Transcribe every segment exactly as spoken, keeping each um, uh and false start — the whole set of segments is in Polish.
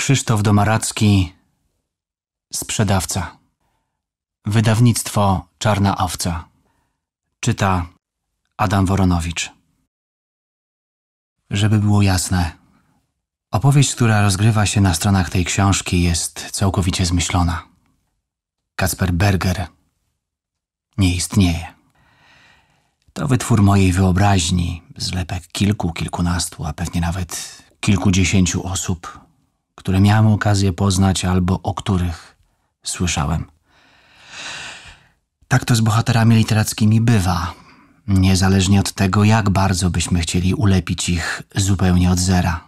Krzysztof Domaracki, sprzedawca. Wydawnictwo Czarna Owca. Czyta Adam Woronowicz. Żeby było jasne, opowieść, która rozgrywa się na stronach tej książki, jest całkowicie zmyślona. Kasper Berger nie istnieje. To wytwór mojej wyobraźni, zlepek kilku, kilkunastu, a pewnie nawet kilkudziesięciu osób, które miałem okazję poznać albo o których słyszałem. Tak to z bohaterami literackimi bywa, niezależnie od tego, jak bardzo byśmy chcieli ulepić ich zupełnie od zera.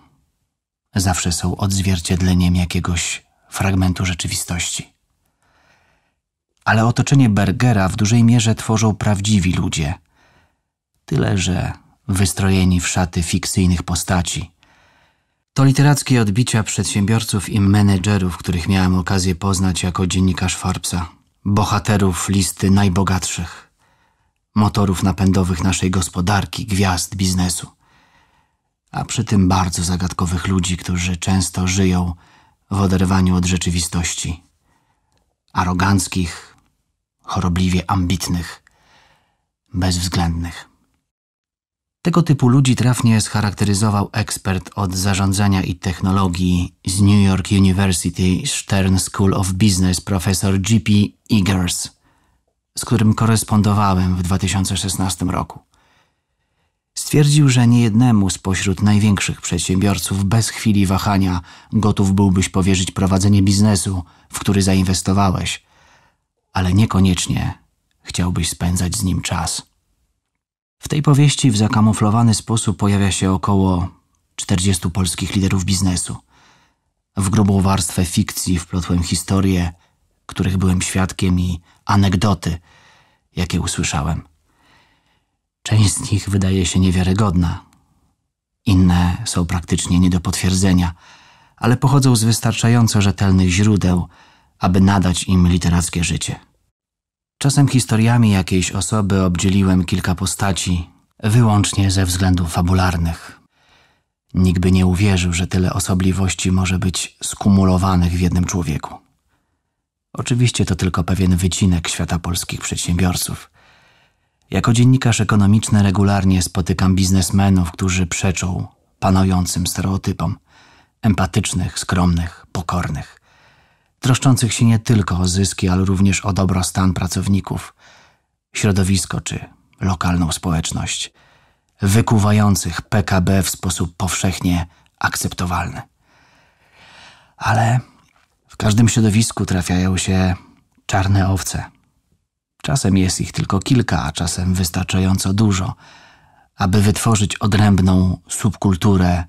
Zawsze są odzwierciedleniem jakiegoś fragmentu rzeczywistości. Ale otoczenie Bergera w dużej mierze tworzą prawdziwi ludzie. Tyle, że wystrojeni w szaty fikcyjnych postaci. To literackie odbicia przedsiębiorców i menedżerów, których miałem okazję poznać jako dziennikarz Forbesa. Bohaterów listy najbogatszych. Motorów napędowych naszej gospodarki, gwiazd biznesu. A przy tym bardzo zagadkowych ludzi, którzy często żyją w oderwaniu od rzeczywistości. Aroganckich, chorobliwie ambitnych, bezwzględnych. Tego typu ludzi trafnie scharakteryzował ekspert od zarządzania i technologii z New York University Stern School of Business profesor G P Egers, z którym korespondowałem w dwa tysiące szesnastym roku. Stwierdził, że niejednemu spośród największych przedsiębiorców bez chwili wahania gotów byłbyś powierzyć prowadzenie biznesu, w który zainwestowałeś, ale niekoniecznie chciałbyś spędzać z nim czas. W tej powieści w zakamuflowany sposób pojawia się około czterdziestu polskich liderów biznesu. W grubą warstwę fikcji wplotłem historie, których byłem świadkiem, i anegdoty, jakie usłyszałem. Część z nich wydaje się niewiarygodna. Inne są praktycznie nie do potwierdzenia, ale pochodzą z wystarczająco rzetelnych źródeł, aby nadać im literackie życie. Czasem historiami jakiejś osoby obdzieliłem kilka postaci, wyłącznie ze względów fabularnych. Nikt by nie uwierzył, że tyle osobliwości może być skumulowanych w jednym człowieku. Oczywiście to tylko pewien wycinek świata polskich przedsiębiorców. Jako dziennikarz ekonomiczny regularnie spotykam biznesmenów, którzy przeczą panującym stereotypom. Empatycznych, skromnych, pokornych. Troszczących się nie tylko o zyski, ale również o dobrostan pracowników, środowisko czy lokalną społeczność. Wykuwających P K B w sposób powszechnie akceptowalny. Ale w każdym środowisku trafiają się czarne owce. Czasem jest ich tylko kilka, a czasem wystarczająco dużo, aby wytworzyć odrębną subkulturę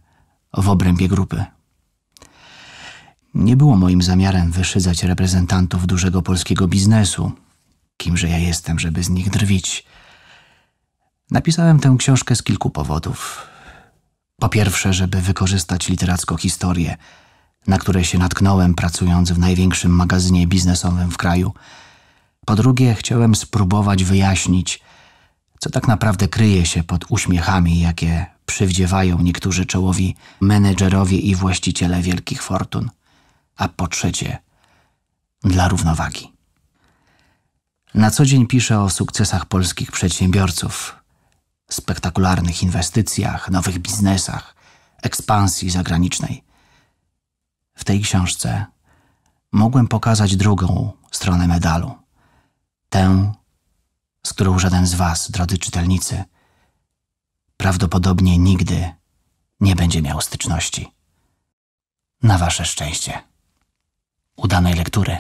w obrębie grupy. Nie było moim zamiarem wyszydzać reprezentantów dużego polskiego biznesu, kimże ja jestem, żeby z nich drwić. Napisałem tę książkę z kilku powodów. Po pierwsze, żeby wykorzystać literacką historię, na której się natknąłem, pracując w największym magazynie biznesowym w kraju. Po drugie, chciałem spróbować wyjaśnić, co tak naprawdę kryje się pod uśmiechami, jakie przywdziewają niektórzy czołowi menedżerowie i właściciele wielkich fortun. A po trzecie, dla równowagi. Na co dzień piszę o sukcesach polskich przedsiębiorców, spektakularnych inwestycjach, nowych biznesach, ekspansji zagranicznej. W tej książce mogłem pokazać drugą stronę medalu. Tę, z którą żaden z was, drodzy czytelnicy, prawdopodobnie nigdy nie będzie miał styczności. Na wasze szczęście. Udanej lektury.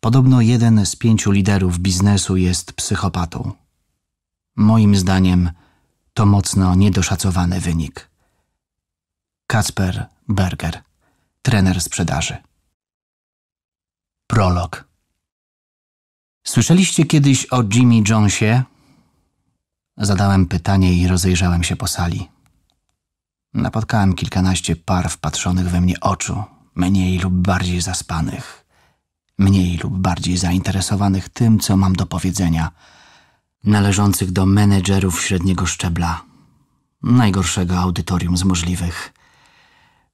Podobno jeden z pięciu liderów biznesu jest psychopatą. Moim zdaniem to mocno niedoszacowany wynik. Kasper Berger, trener sprzedaży. Prolog. Słyszeliście kiedyś o Jimmy Jonesie? Zadałem pytanie i rozejrzałem się po sali. Napotkałem kilkanaście par wpatrzonych we mnie oczu, mniej lub bardziej zaspanych, mniej lub bardziej zainteresowanych tym, co mam do powiedzenia, należących do menedżerów średniego szczebla, najgorszego audytorium z możliwych.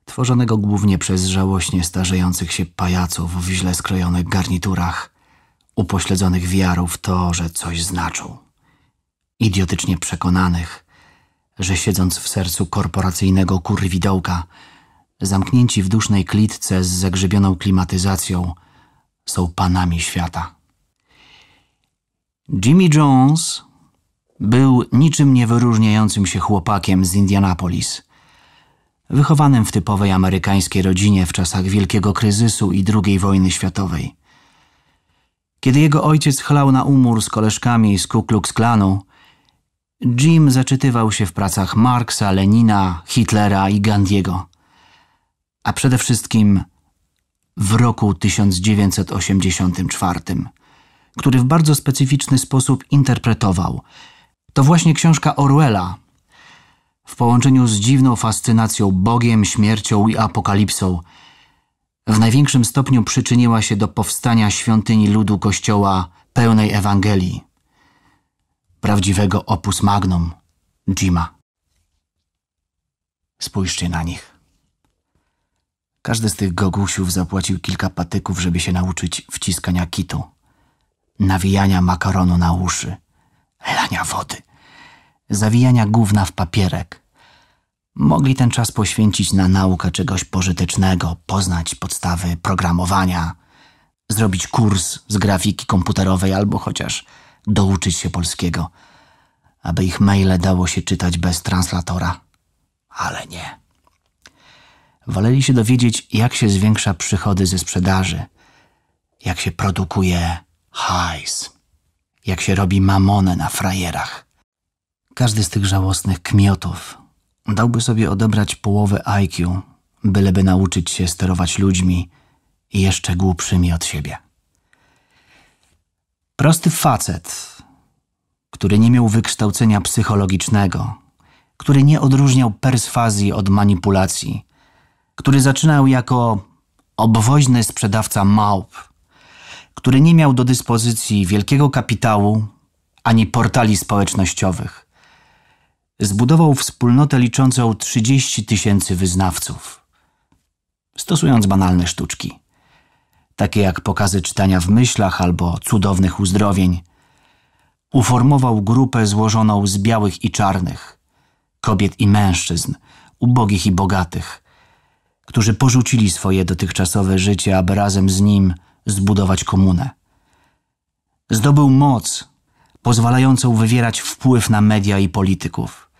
tworzonego głównie przez żałośnie starzejących się pajaców w źle skrojonych garniturach, upośledzonych wiarą w to, że coś znaczą, idiotycznie przekonanych, że siedząc w sercu korporacyjnego kurwidołka, zamknięci w dusznej klitce z zagrzybioną klimatyzacją, są panami świata. Jimmy Jones był niczym niewyróżniającym się chłopakiem z Indianapolis, wychowanym w typowej amerykańskiej rodzinie w czasach wielkiego kryzysu i drugiej wojny światowej. Kiedy jego ojciec chlał na umór z koleżkami z Ku Klux Klanu, Jim zaczytywał się w pracach Marksa, Lenina, Hitlera i Gandhiego, a przede wszystkim w roku tysiąc dziewięćset osiemdziesiątym czwartym, który w bardzo specyficzny sposób interpretował. To właśnie książka Orwella, w połączeniu z dziwną fascynacją Bogiem, śmiercią i apokalipsą, w największym stopniu przyczyniła się do powstania świątyni ludu Kościoła pełnej Ewangelii, prawdziwego opus magnum Jima. Spójrzcie na nich. Każdy z tych gogusiów zapłacił kilka patyków, żeby się nauczyć wciskania kitu, nawijania makaronu na uszy, lania wody, zawijania gówna w papierek. Mogli ten czas poświęcić na naukę czegoś pożytecznego, poznać podstawy programowania, zrobić kurs z grafiki komputerowej albo chociaż douczyć się polskiego, aby ich maile dało się czytać bez translatora. Ale nie. Woleli się dowiedzieć, jak się zwiększa przychody ze sprzedaży, jak się produkuje hajs, jak się robi mamonę na frajerach. Każdy z tych żałosnych kmiotów dałby sobie odebrać połowę I Q, byleby nauczyć się sterować ludźmi jeszcze głupszymi od siebie. Prosty facet, który nie miał wykształcenia psychologicznego, który nie odróżniał perswazji od manipulacji, który zaczynał jako obwoźny sprzedawca małp, który nie miał do dyspozycji wielkiego kapitału ani portali społecznościowych. Zbudował wspólnotę liczącą trzydzieści tysięcy wyznawców, stosując banalne sztuczki, takie jak pokazy czytania w myślach albo cudownych uzdrowień. Uformował grupę złożoną z białych i czarnych, kobiet i mężczyzn, ubogich i bogatych, którzy porzucili swoje dotychczasowe życie, aby razem z nim zbudować komunę. Zdobył moc pozwalającą wywierać wpływ na media i polityków.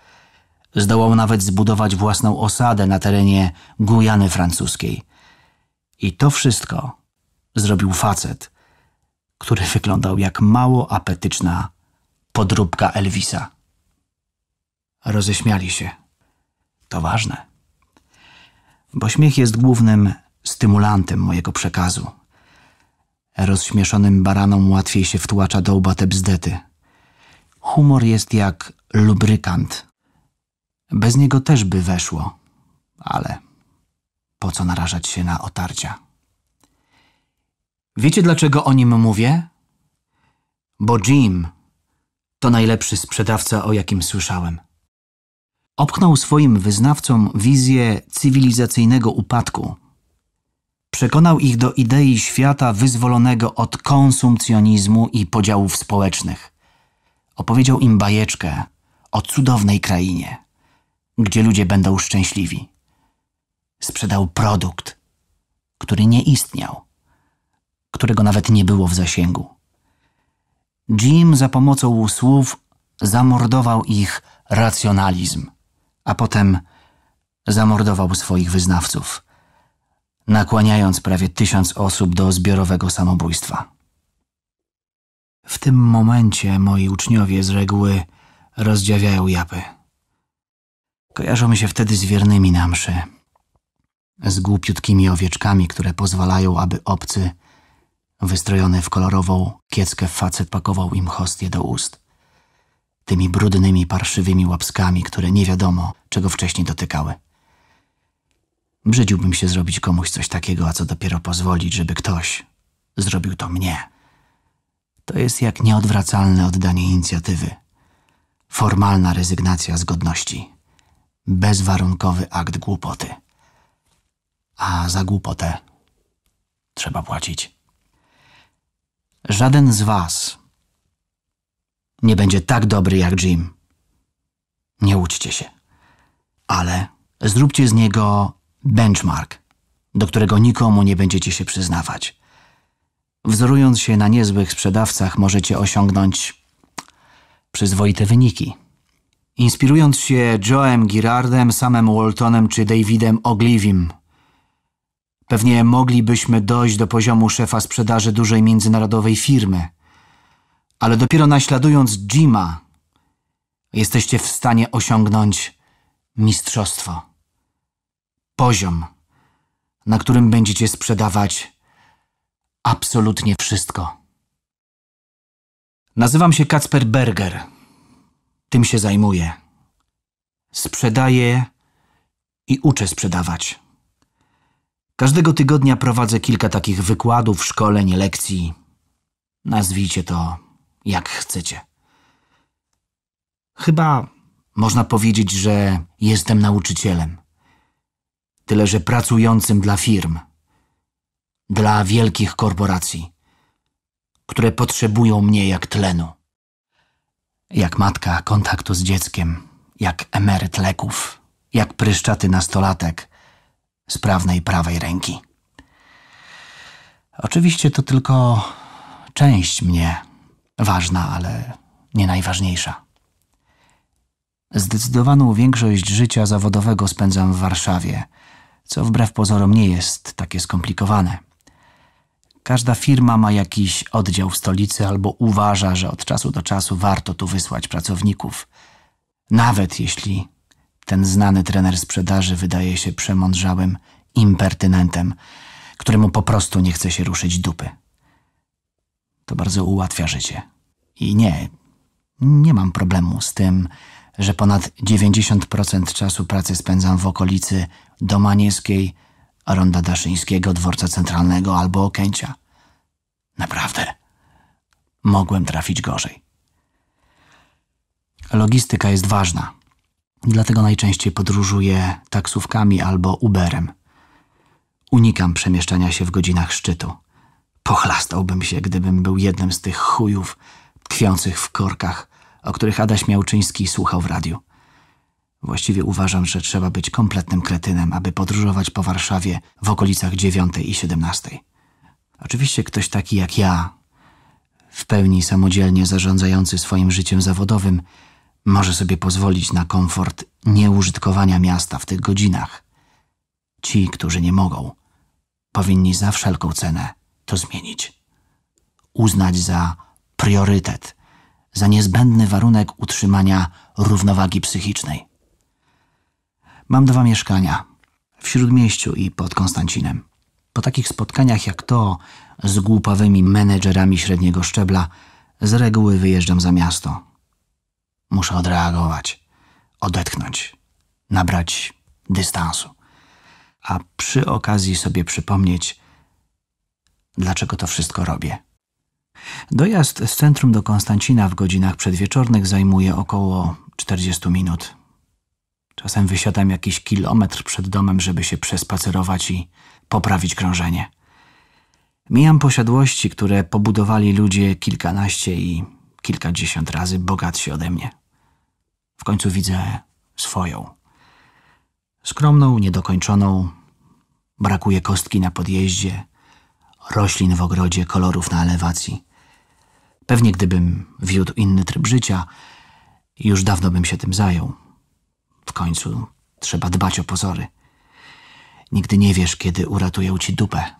Zdołał nawet zbudować własną osadę na terenie Gujany Francuskiej. I to wszystko zrobił facet, który wyglądał jak mało apetyczna podróbka Elvisa. Roześmiali się. To ważne, bo śmiech jest głównym stymulantem mojego przekazu. Rozśmieszonym baranom łatwiej się wtłacza do łba te bzdety. Humor jest jak lubrykant. Bez niego też by weszło, ale po co narażać się na otarcia? Wiecie, dlaczego o nim mówię? Bo Jim to najlepszy sprzedawca, o jakim słyszałem. Opchnął swoim wyznawcom wizję cywilizacyjnego upadku. Przekonał ich do idei świata wyzwolonego od konsumpcjonizmu i podziałów społecznych. Opowiedział im bajeczkę o cudownej krainie, gdzie ludzie będą szczęśliwi. Sprzedał produkt, który nie istniał, którego nawet nie było w zasięgu. Jim za pomocą słów zamordował ich racjonalizm, a potem zamordował swoich wyznawców, nakłaniając prawie tysiąc osób do zbiorowego samobójstwa. W tym momencie moi uczniowie z reguły rozdziawiają japy. Kojarzą mi się wtedy z wiernymi na mszy, z głupiutkimi owieczkami, które pozwalają, aby obcy, wystrojony w kolorową kieckę facet pakował im hostię do ust, tymi brudnymi, parszywymi łapskami, które nie wiadomo, czego wcześniej dotykały. Brzydziłbym się zrobić komuś coś takiego, a co dopiero pozwolić, żeby ktoś zrobił to mnie. To jest jak nieodwracalne oddanie inicjatywy. Formalna rezygnacja z godności. Bezwarunkowy akt głupoty. a za głupotę trzeba płacić. Żaden z was nie będzie tak dobry jak Jim. Nie łudźcie się. Ale zróbcie z niego benchmark, do którego nikomu nie będziecie się przyznawać. Wzorując się na niezłych sprzedawcach, możecie osiągnąć przyzwoite wyniki. Inspirując się Joe'em Girardem, Samem Waltonem czy Davidem Ogilvym, pewnie moglibyśmy dojść do poziomu szefa sprzedaży dużej międzynarodowej firmy. Ale dopiero naśladując Jima, jesteście w stanie osiągnąć mistrzostwo. Poziom, na którym będziecie sprzedawać absolutnie wszystko. Nazywam się Kasper Berger. Tym się zajmuję. Sprzedaję i uczę sprzedawać. Każdego tygodnia prowadzę kilka takich wykładów, szkoleń, lekcji. Nazwijcie to jak chcecie. Chyba można powiedzieć, że jestem nauczycielem. Tyle, że pracującym dla firm. Dla wielkich korporacji, które potrzebują mnie jak tlenu. Jak matka kontaktu z dzieckiem, jak emeryt leków, jak pryszczaty nastolatek z prawej prawej ręki. Oczywiście to tylko część mnie, ważna, ale nie najważniejsza. Zdecydowaną większość życia zawodowego spędzam w Warszawie, co wbrew pozorom nie jest takie skomplikowane. Każda firma ma jakiś oddział w stolicy albo uważa, że od czasu do czasu warto tu wysłać pracowników. Nawet jeśli ten znany trener sprzedaży wydaje się przemądrzałym impertynentem, któremu po prostu nie chce się ruszyć dupy. To bardzo ułatwia życie. I nie, nie mam problemu z tym, że ponad dziewięćdziesiąt procent czasu pracy spędzam w okolicy Domaniewskiej, Ronda Daszyńskiego, Dworca Centralnego albo Okęcia. Naprawdę, mogłem trafić gorzej. Logistyka jest ważna, dlatego najczęściej podróżuję taksówkami albo Uberem. Unikam przemieszczania się w godzinach szczytu. Pochlastałbym się, gdybym był jednym z tych chujów tkwiących w korkach, o których Adaś Miałczyński słuchał w radiu. Właściwie uważam, że trzeba być kompletnym kretynem, aby podróżować po Warszawie w okolicach dziewiątej i siedemnastej. Oczywiście ktoś taki jak ja, w pełni samodzielnie zarządzający swoim życiem zawodowym, może sobie pozwolić na komfort nieużytkowania miasta w tych godzinach. Ci, którzy nie mogą, powinni za wszelką cenę to zmienić. Uznać za priorytet, za niezbędny warunek utrzymania równowagi psychicznej. Mam dwa mieszkania, w Śródmieściu i pod Konstancinem. Po takich spotkaniach jak to z głupawymi menedżerami średniego szczebla z reguły wyjeżdżam za miasto. Muszę odreagować, odetchnąć, nabrać dystansu, a przy okazji sobie przypomnieć, dlaczego to wszystko robię. Dojazd z centrum do Konstancina w godzinach przedwieczornych zajmuje około czterdzieści minut. Czasem wysiadam jakiś kilometr przed domem, żeby się przespacerować i poprawić krążenie. Mijam posiadłości, które pobudowali ludzie kilkanaście i kilkadziesiąt razy bogatsi ode mnie. W końcu widzę swoją. Skromną, niedokończoną, brakuje kostki na podjeździe, roślin w ogrodzie, kolorów na elewacji. Pewnie gdybym wiódł inny tryb życia, już dawno bym się tym zajął. W końcu trzeba dbać o pozory. Nigdy nie wiesz, kiedy uratują ci dupę.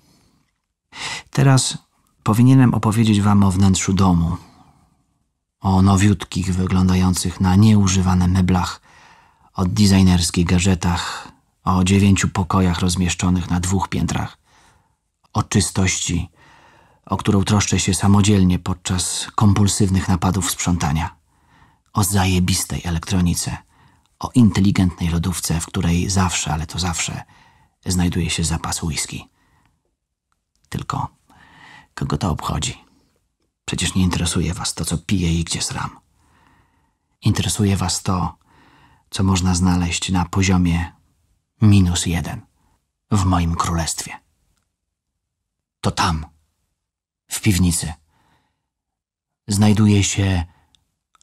Teraz powinienem opowiedzieć wam o wnętrzu domu. O nowiutkich, wyglądających na nieużywane meblach, o designerskich gadżetach, o dziewięciu pokojach rozmieszczonych na dwóch piętrach, o czystości, o którą troszczę się samodzielnie podczas kompulsywnych napadów sprzątania, o zajebistej elektronice, o inteligentnej lodówce, w której zawsze, ale to zawsze, znajduje się zapas whisky. Tylko kogo to obchodzi? Przecież nie interesuje was to, co piję i gdzie sram. Interesuje was to, co można znaleźć na poziomie minus jeden. w moim królestwie. To tam, w piwnicy, znajduje się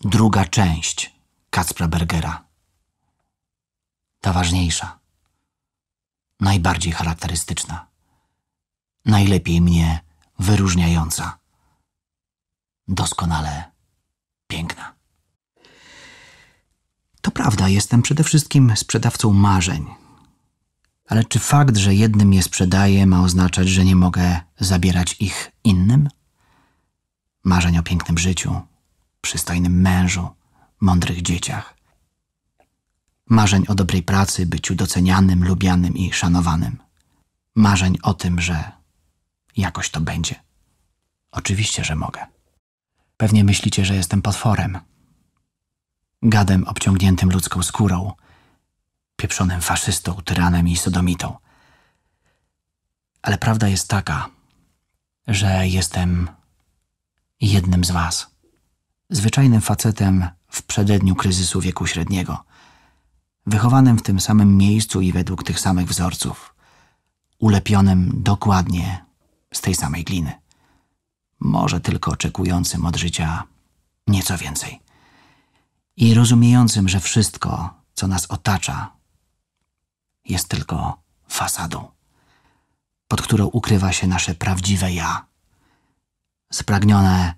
druga część Kaspra Bergera. Ta ważniejsza, najbardziej charakterystyczna, najlepiej mnie wyróżniająca, doskonale piękna. To prawda, jestem przede wszystkim sprzedawcą marzeń. Ale czy fakt, że jednym je sprzedaję, ma oznaczać, że nie mogę zabierać ich innym? Marzeń o pięknym życiu, przystojnym mężu, mądrych dzieciach. Marzeń o dobrej pracy, byciu docenianym, lubianym i szanowanym. Marzeń o tym, że jakoś to będzie. Oczywiście, że mogę. Pewnie myślicie, że jestem potworem. Gadem obciągniętym ludzką skórą, pieprzonym faszystą, tyranem i sodomitą. Ale prawda jest taka, że jestem jednym z was. Zwyczajnym facetem w przededniu kryzysu wieku średniego. Wychowanym w tym samym miejscu i według tych samych wzorców. Ulepionym dokładnie z tej samej gliny. Może tylko oczekującym od życia nieco więcej. I rozumiejącym, że wszystko, co nas otacza, jest tylko fasadą, pod którą ukrywa się nasze prawdziwe ja, spragnione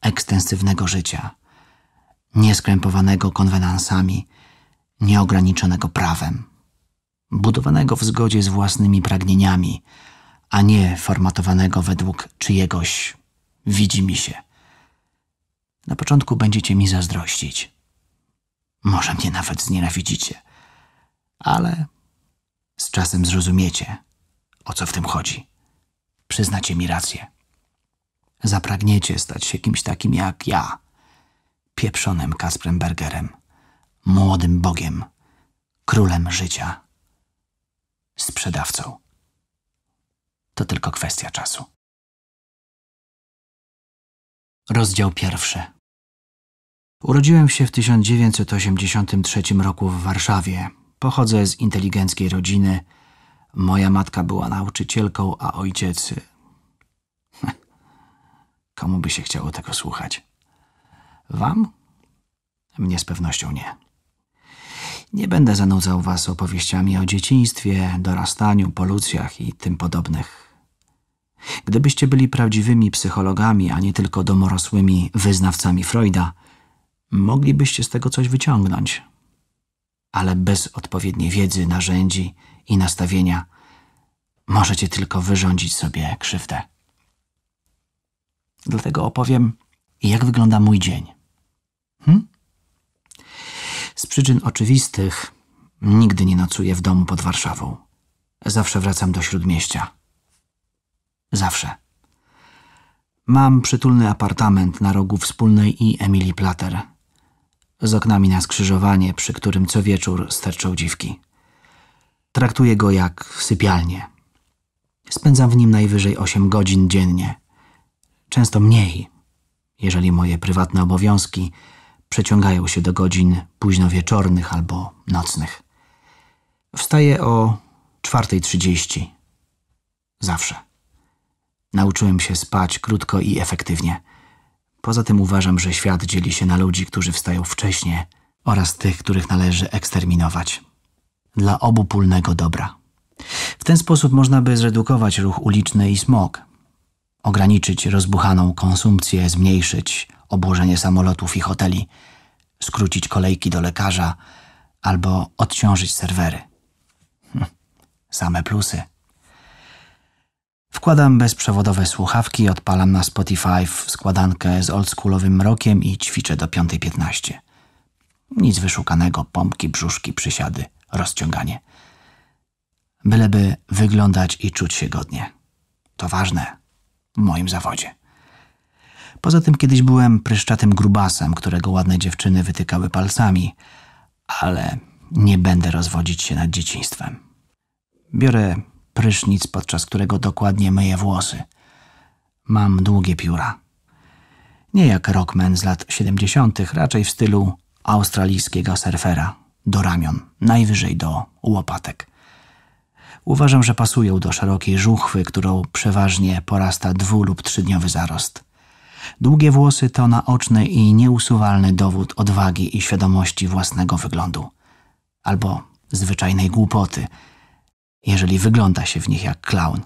ekstensywnego życia, nieskrępowanego konwenansami, nieograniczonego prawem, budowanego w zgodzie z własnymi pragnieniami, a nie formatowanego według czyjegoś widzi mi się. Na początku będziecie mi zazdrościć. Może mnie nawet znienawidzicie, ale z czasem zrozumiecie, o co w tym chodzi. Przyznacie mi rację. Zapragniecie stać się kimś takim jak ja, pieprzonym Kasprem Bergerem, młodym bogiem, królem życia, sprzedawcą. To tylko kwestia czasu. Rozdział pierwszy. Urodziłem się w tysiąc dziewięćset osiemdziesiątym trzecim roku w Warszawie. Pochodzę z inteligenckiej rodziny. Moja matka była nauczycielką, a ojciec... Komu by się chciało tego słuchać? Wam? Mnie z pewnością nie. Nie będę zanudzał was opowieściami o dzieciństwie, dorastaniu, po lucjach i tym podobnych. Gdybyście byli prawdziwymi psychologami, a nie tylko domorosłymi wyznawcami Freuda, moglibyście z tego coś wyciągnąć. Ale bez odpowiedniej wiedzy, narzędzi i nastawienia możecie tylko wyrządzić sobie krzywdę. Dlatego opowiem, jak wygląda mój dzień. Hm? Z przyczyn oczywistych nigdy nie nocuję w domu pod Warszawą. Zawsze wracam do Śródmieścia. Zawsze. Mam przytulny apartament na rogu Wspólnej i Emilii Plater. Z oknami na skrzyżowanie, przy którym co wieczór sterczą dziwki. Traktuję go jak sypialnię. Spędzam w nim najwyżej osiem godzin dziennie. Często mniej, jeżeli moje prywatne obowiązki przeciągają się do godzin późnowieczornych albo nocnych. Wstaję o czwartej trzydzieści. Zawsze. Nauczyłem się spać krótko i efektywnie. Poza tym uważam, że świat dzieli się na ludzi, którzy wstają wcześnie oraz tych, których należy eksterminować. Dla obopólnego dobra. W ten sposób można by zredukować ruch uliczny i smog. Ograniczyć rozbuchaną konsumpcję, zmniejszyć obłożenie samolotów i hoteli, skrócić kolejki do lekarza albo odciążyć serwery. Hm, same plusy. Wkładam bezprzewodowe słuchawki, odpalam na Spotify w składankę z oldschoolowym rokiem i ćwiczę do piątej piętnaście. Nic wyszukanego, pompki, brzuszki, przysiady, rozciąganie. Byleby wyglądać i czuć się godnie. To ważne w moim zawodzie. Poza tym kiedyś byłem pryszczatym grubasem, którego ładne dziewczyny wytykały palcami, ale nie będę rozwodzić się nad dzieciństwem. Biorę prysznic, podczas którego dokładnie myję włosy. Mam długie pióra. Nie jak rockman z lat siedemdziesiątych, raczej w stylu australijskiego surfera. Do ramion, najwyżej do łopatek. uważam, że pasują do szerokiej żuchwy, którą przeważnie porasta dwu- lub trzydniowy zarost. Długie włosy to naoczny i nieusuwalny dowód odwagi i świadomości własnego wyglądu. Albo zwyczajnej głupoty, jeżeli wygląda się w nich jak klaun.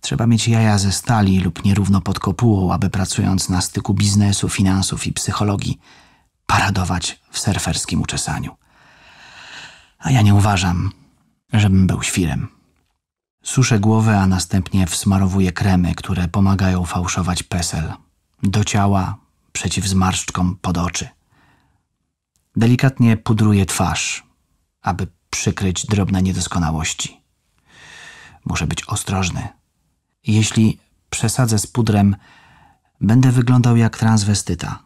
Trzeba mieć jaja ze stali lub nierówno pod kopułą, aby pracując na styku biznesu, finansów i psychologii paradować w surferskim uczesaniu. A ja nie uważam, żebym był świrem. Suszę głowę, a następnie wsmarowuję kremy, które pomagają fałszować PESEL. Do ciała, przeciw zmarszczkom, pod oczy. Delikatnie pudruję twarz, aby przykryć drobne niedoskonałości. Muszę być ostrożny. Jeśli przesadzę z pudrem, będę wyglądał jak transwestyta.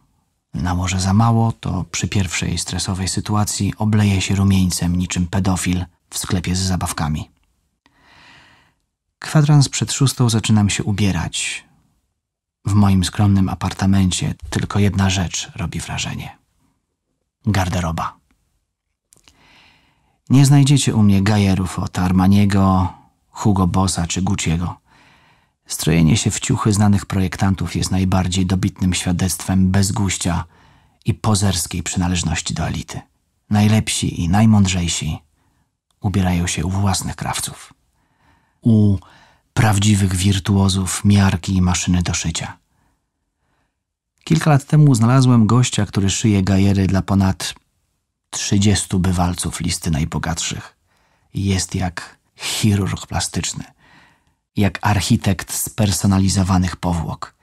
Nałożę za mało, to przy pierwszej stresowej sytuacji obleję się rumieńcem niczym pedofil w sklepie z zabawkami. Kwadrans przed szóstą zaczynam się ubierać. W moim skromnym apartamencie tylko jedna rzecz robi wrażenie. Garderoba. Nie znajdziecie u mnie gajerów od Armaniego, Hugo Bossa czy Gucci'ego. Strojenie się w ciuchy znanych projektantów jest najbardziej dobitnym świadectwem bezguścia i pozerskiej przynależności do elity. Najlepsi i najmądrzejsi ubierają się u własnych krawców. U prawdziwych wirtuozów miarki i maszyny do szycia. Kilka lat temu znalazłem gościa, który szyje gajery dla ponad trzydziestu bywalców listy najbogatszych. Jest jak chirurg plastyczny, jak architekt spersonalizowanych powłok,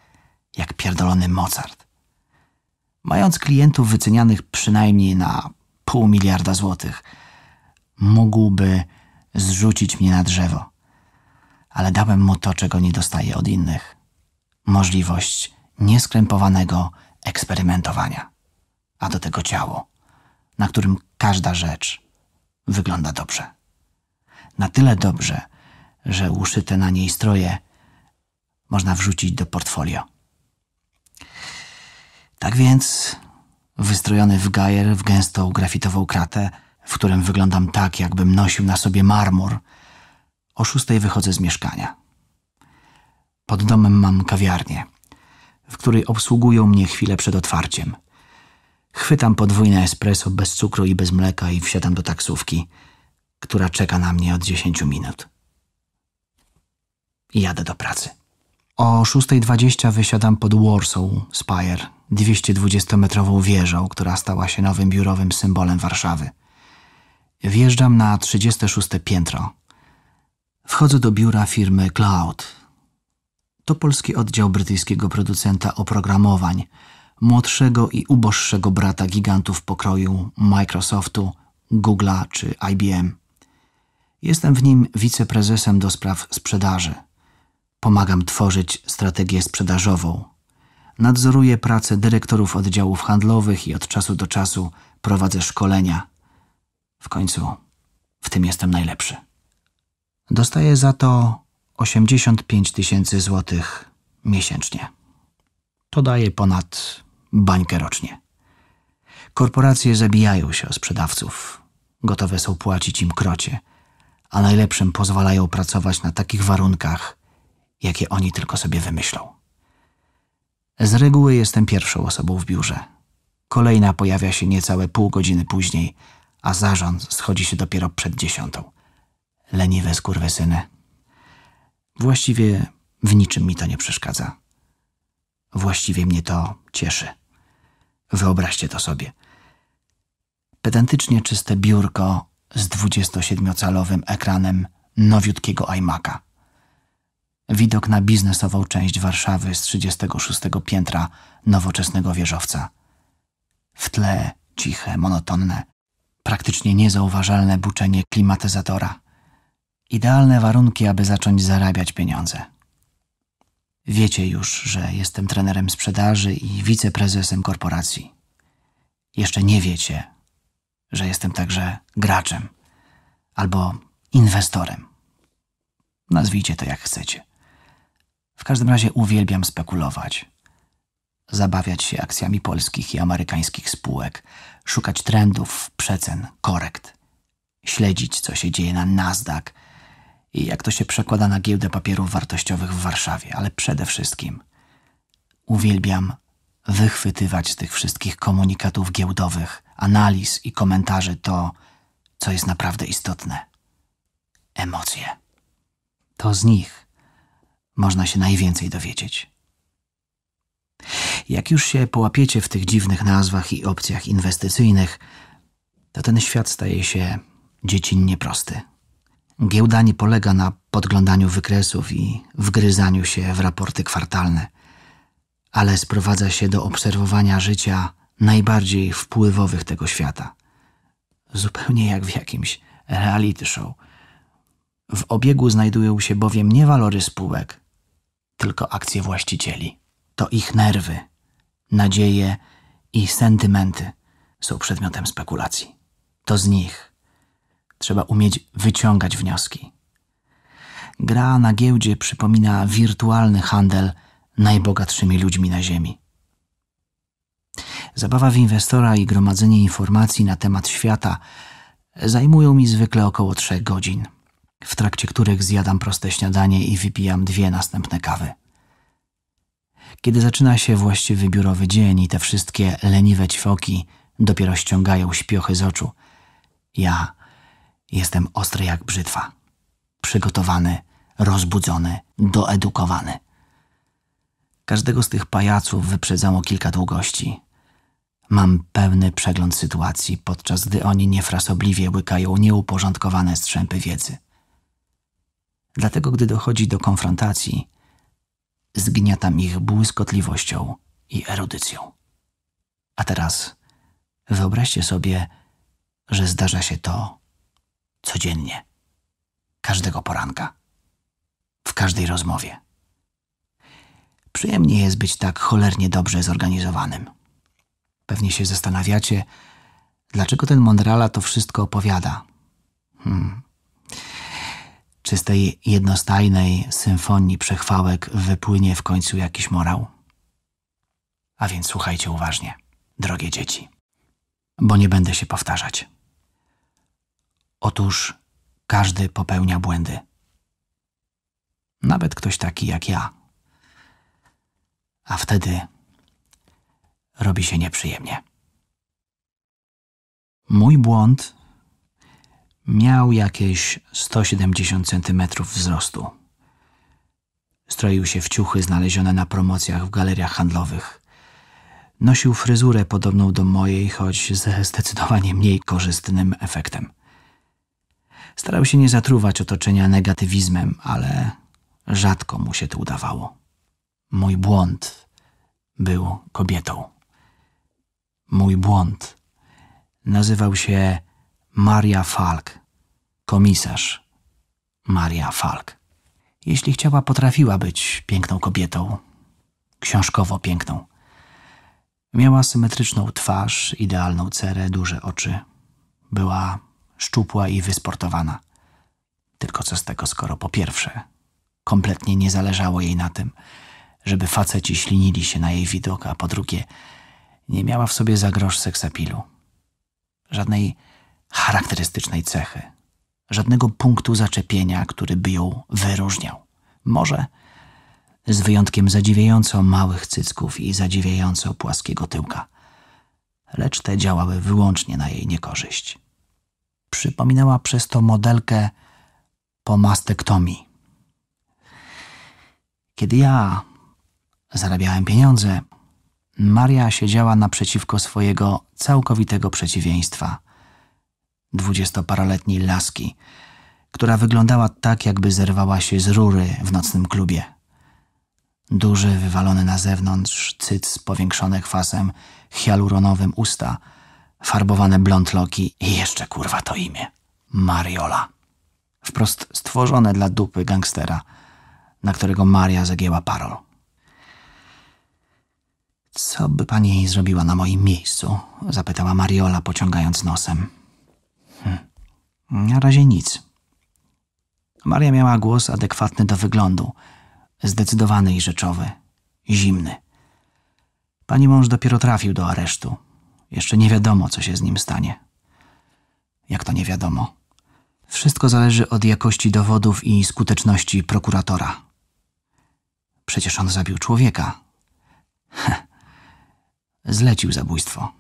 jak pierdolony Mozart. Mając klientów wycenianych przynajmniej na pół miliarda złotych, mógłby zrzucić mnie na drzewo, ale dałem mu to, czego nie dostaję od innych. Możliwość nieskrępowanego eksperymentowania, a do tego ciało, na którym każda rzecz wygląda dobrze. Na tyle dobrze, że uszyte na niej stroje można wrzucić do portfolio. Tak więc, wystrojony w gajer w gęstą grafitową kratę, w którym wyglądam tak, jakbym nosił na sobie marmur, o szóstej wychodzę z mieszkania. Pod domem mam kawiarnię, w której obsługują mnie chwilę przed otwarciem. Chwytam podwójne espresso bez cukru i bez mleka i wsiadam do taksówki, która czeka na mnie od dziesięciu minut. I jadę do pracy. O szóstej dwadzieścia wysiadam pod Warsaw Spire, dwieście dwudziestometrową wieżą, która stała się nowym biurowym symbolem Warszawy. Wjeżdżam na trzydzieste szóste piętro. Wchodzę do biura firmy Cloud. To polski oddział brytyjskiego producenta oprogramowań, młodszego i uboższego brata gigantów pokroju Microsoftu, Google'a czy I B M. Jestem w nim wiceprezesem do spraw sprzedaży. Pomagam tworzyć strategię sprzedażową. Nadzoruję pracę dyrektorów oddziałów handlowych i od czasu do czasu prowadzę szkolenia. W końcu w tym jestem najlepszy. Dostaję za to osiemdziesiąt pięć tysięcy złotych miesięcznie. To daje ponad bańkę rocznie. Korporacje zabijają się o sprzedawców. Gotowe są płacić im krocie, a najlepszym pozwalają pracować na takich warunkach, jakie oni tylko sobie wymyślą. Z reguły jestem pierwszą osobą w biurze. Kolejna pojawia się niecałe pół godziny później, a zarząd schodzi się dopiero przed dziesiątą. Leniwe skurwysyny. Właściwie w niczym mi to nie przeszkadza. Właściwie mnie to cieszy. Wyobraźcie to sobie. Pedantycznie czyste biurko z dwudziestosiedmiocalowym ekranem nowiutkiego iMac'a. Widok na biznesową część Warszawy z trzydziestego szóstego piętra nowoczesnego wieżowca. W tle ciche, monotonne, praktycznie niezauważalne buczenie klimatyzatora. Idealne warunki, aby zacząć zarabiać pieniądze. Wiecie już, że jestem trenerem sprzedaży i wiceprezesem korporacji. Jeszcze nie wiecie, że jestem także graczem albo inwestorem. Nazwijcie to jak chcecie. W każdym razie uwielbiam spekulować. Zabawiać się akcjami polskich i amerykańskich spółek, szukać trendów, przecen, korekt. Śledzić, co się dzieje na Nasdaq i jak to się przekłada na giełdę papierów wartościowych w Warszawie, ale przede wszystkim uwielbiam wychwytywać z tych wszystkich komunikatów giełdowych, analiz i komentarzy to, co jest naprawdę istotne. Emocje. To z nich można się najwięcej dowiedzieć. Jak już się połapiecie w tych dziwnych nazwach i opcjach inwestycyjnych, to ten świat staje się dziecinnie prosty. Giełda nie polega na podglądaniu wykresów i wgryzaniu się w raporty kwartalne, ale sprowadza się do obserwowania życia najbardziej wpływowych tego świata. Zupełnie jak w jakimś reality show. W obiegu znajdują się bowiem nie walory spółek, tylko akcje właścicieli. To ich nerwy, nadzieje i sentymenty są przedmiotem spekulacji. To z nich trzeba umieć wyciągać wnioski. Gra na giełdzie przypomina wirtualny handel najbogatszymi ludźmi na ziemi. Zabawa w inwestora i gromadzenie informacji na temat świata zajmują mi zwykle około trzech godzin, w trakcie których zjadam proste śniadanie i wypijam dwie następne kawy. Kiedy zaczyna się właściwy biurowy dzień i te wszystkie leniwe ćwoki dopiero ściągają śpiochy z oczu, ja jestem ostry jak brzytwa, przygotowany, rozbudzony, doedukowany. Każdego z tych pajaców wyprzedzam o kilka długości. Mam pełny przegląd sytuacji, podczas gdy oni niefrasobliwie łykają nieuporządkowane strzępy wiedzy. Dlatego, gdy dochodzi do konfrontacji, zgniatam ich błyskotliwością i erudycją. A teraz wyobraźcie sobie, że zdarza się to codziennie, każdego poranka, w każdej rozmowie. Przyjemnie jest być tak cholernie dobrze zorganizowanym. Pewnie się zastanawiacie, dlaczego ten Mondrala to wszystko opowiada. Hmm. Czy z tej jednostajnej symfonii przechwałek wypłynie w końcu jakiś morał? A więc słuchajcie uważnie, drogie dzieci, bo nie będę się powtarzać. Otóż każdy popełnia błędy. Nawet ktoś taki jak ja. A wtedy robi się nieprzyjemnie. Mój błąd miał jakieś sto siedemdziesiąt centymetrów wzrostu. Stroił się w ciuchy znalezione na promocjach w galeriach handlowych. Nosił fryzurę podobną do mojej, choć ze zdecydowanie mniej korzystnym efektem. Starał się nie zatruwać otoczenia negatywizmem, ale rzadko mu się to udawało. Mój błąd był kobietą. Mój błąd nazywał się Maria Falk, komisarz Maria Falk. Jeśli chciała, potrafiła być piękną kobietą, książkowo piękną. Miała symetryczną twarz, idealną cerę, duże oczy. Była szczupła i wysportowana. Tylko co z tego, skoro po pierwsze, kompletnie nie zależało jej na tym, żeby faceci ślinili się na jej widok, a po drugie, nie miała w sobie za grosz seksapilu. Żadnej charakterystycznej cechy, żadnego punktu zaczepienia, który by ją wyróżniał. Może z wyjątkiem zadziwiająco małych cycków i zadziwiająco płaskiego tyłka, lecz te działały wyłącznie na jej niekorzyść. Przypominała przez to modelkę po mastektomii. Kiedy ja zarabiałem pieniądze, Maria siedziała naprzeciwko swojego całkowitego przeciwieństwa, dwudziestoparoletniej laski, która wyglądała tak, jakby zerwała się z rury w nocnym klubie. Duży, wywalony na zewnątrz cyc, powiększone kwasem hialuronowym usta, farbowane blond loki i jeszcze kurwa to imię – Mariola. Wprost stworzone dla dupy gangstera, na którego Maria zagięła parol. Co by pani jej zrobiła na moim miejscu? Zapytała Mariola, pociągając nosem. Hm. Na razie nic. Maria miała głos adekwatny do wyglądu. Zdecydowany i rzeczowy. Zimny. Pani mąż dopiero trafił do aresztu. Jeszcze nie wiadomo, co się z nim stanie. Jak to nie wiadomo? Wszystko zależy od jakości dowodów i skuteczności prokuratora. Przecież on zabił człowieka. Heh. Zlecił zabójstwo.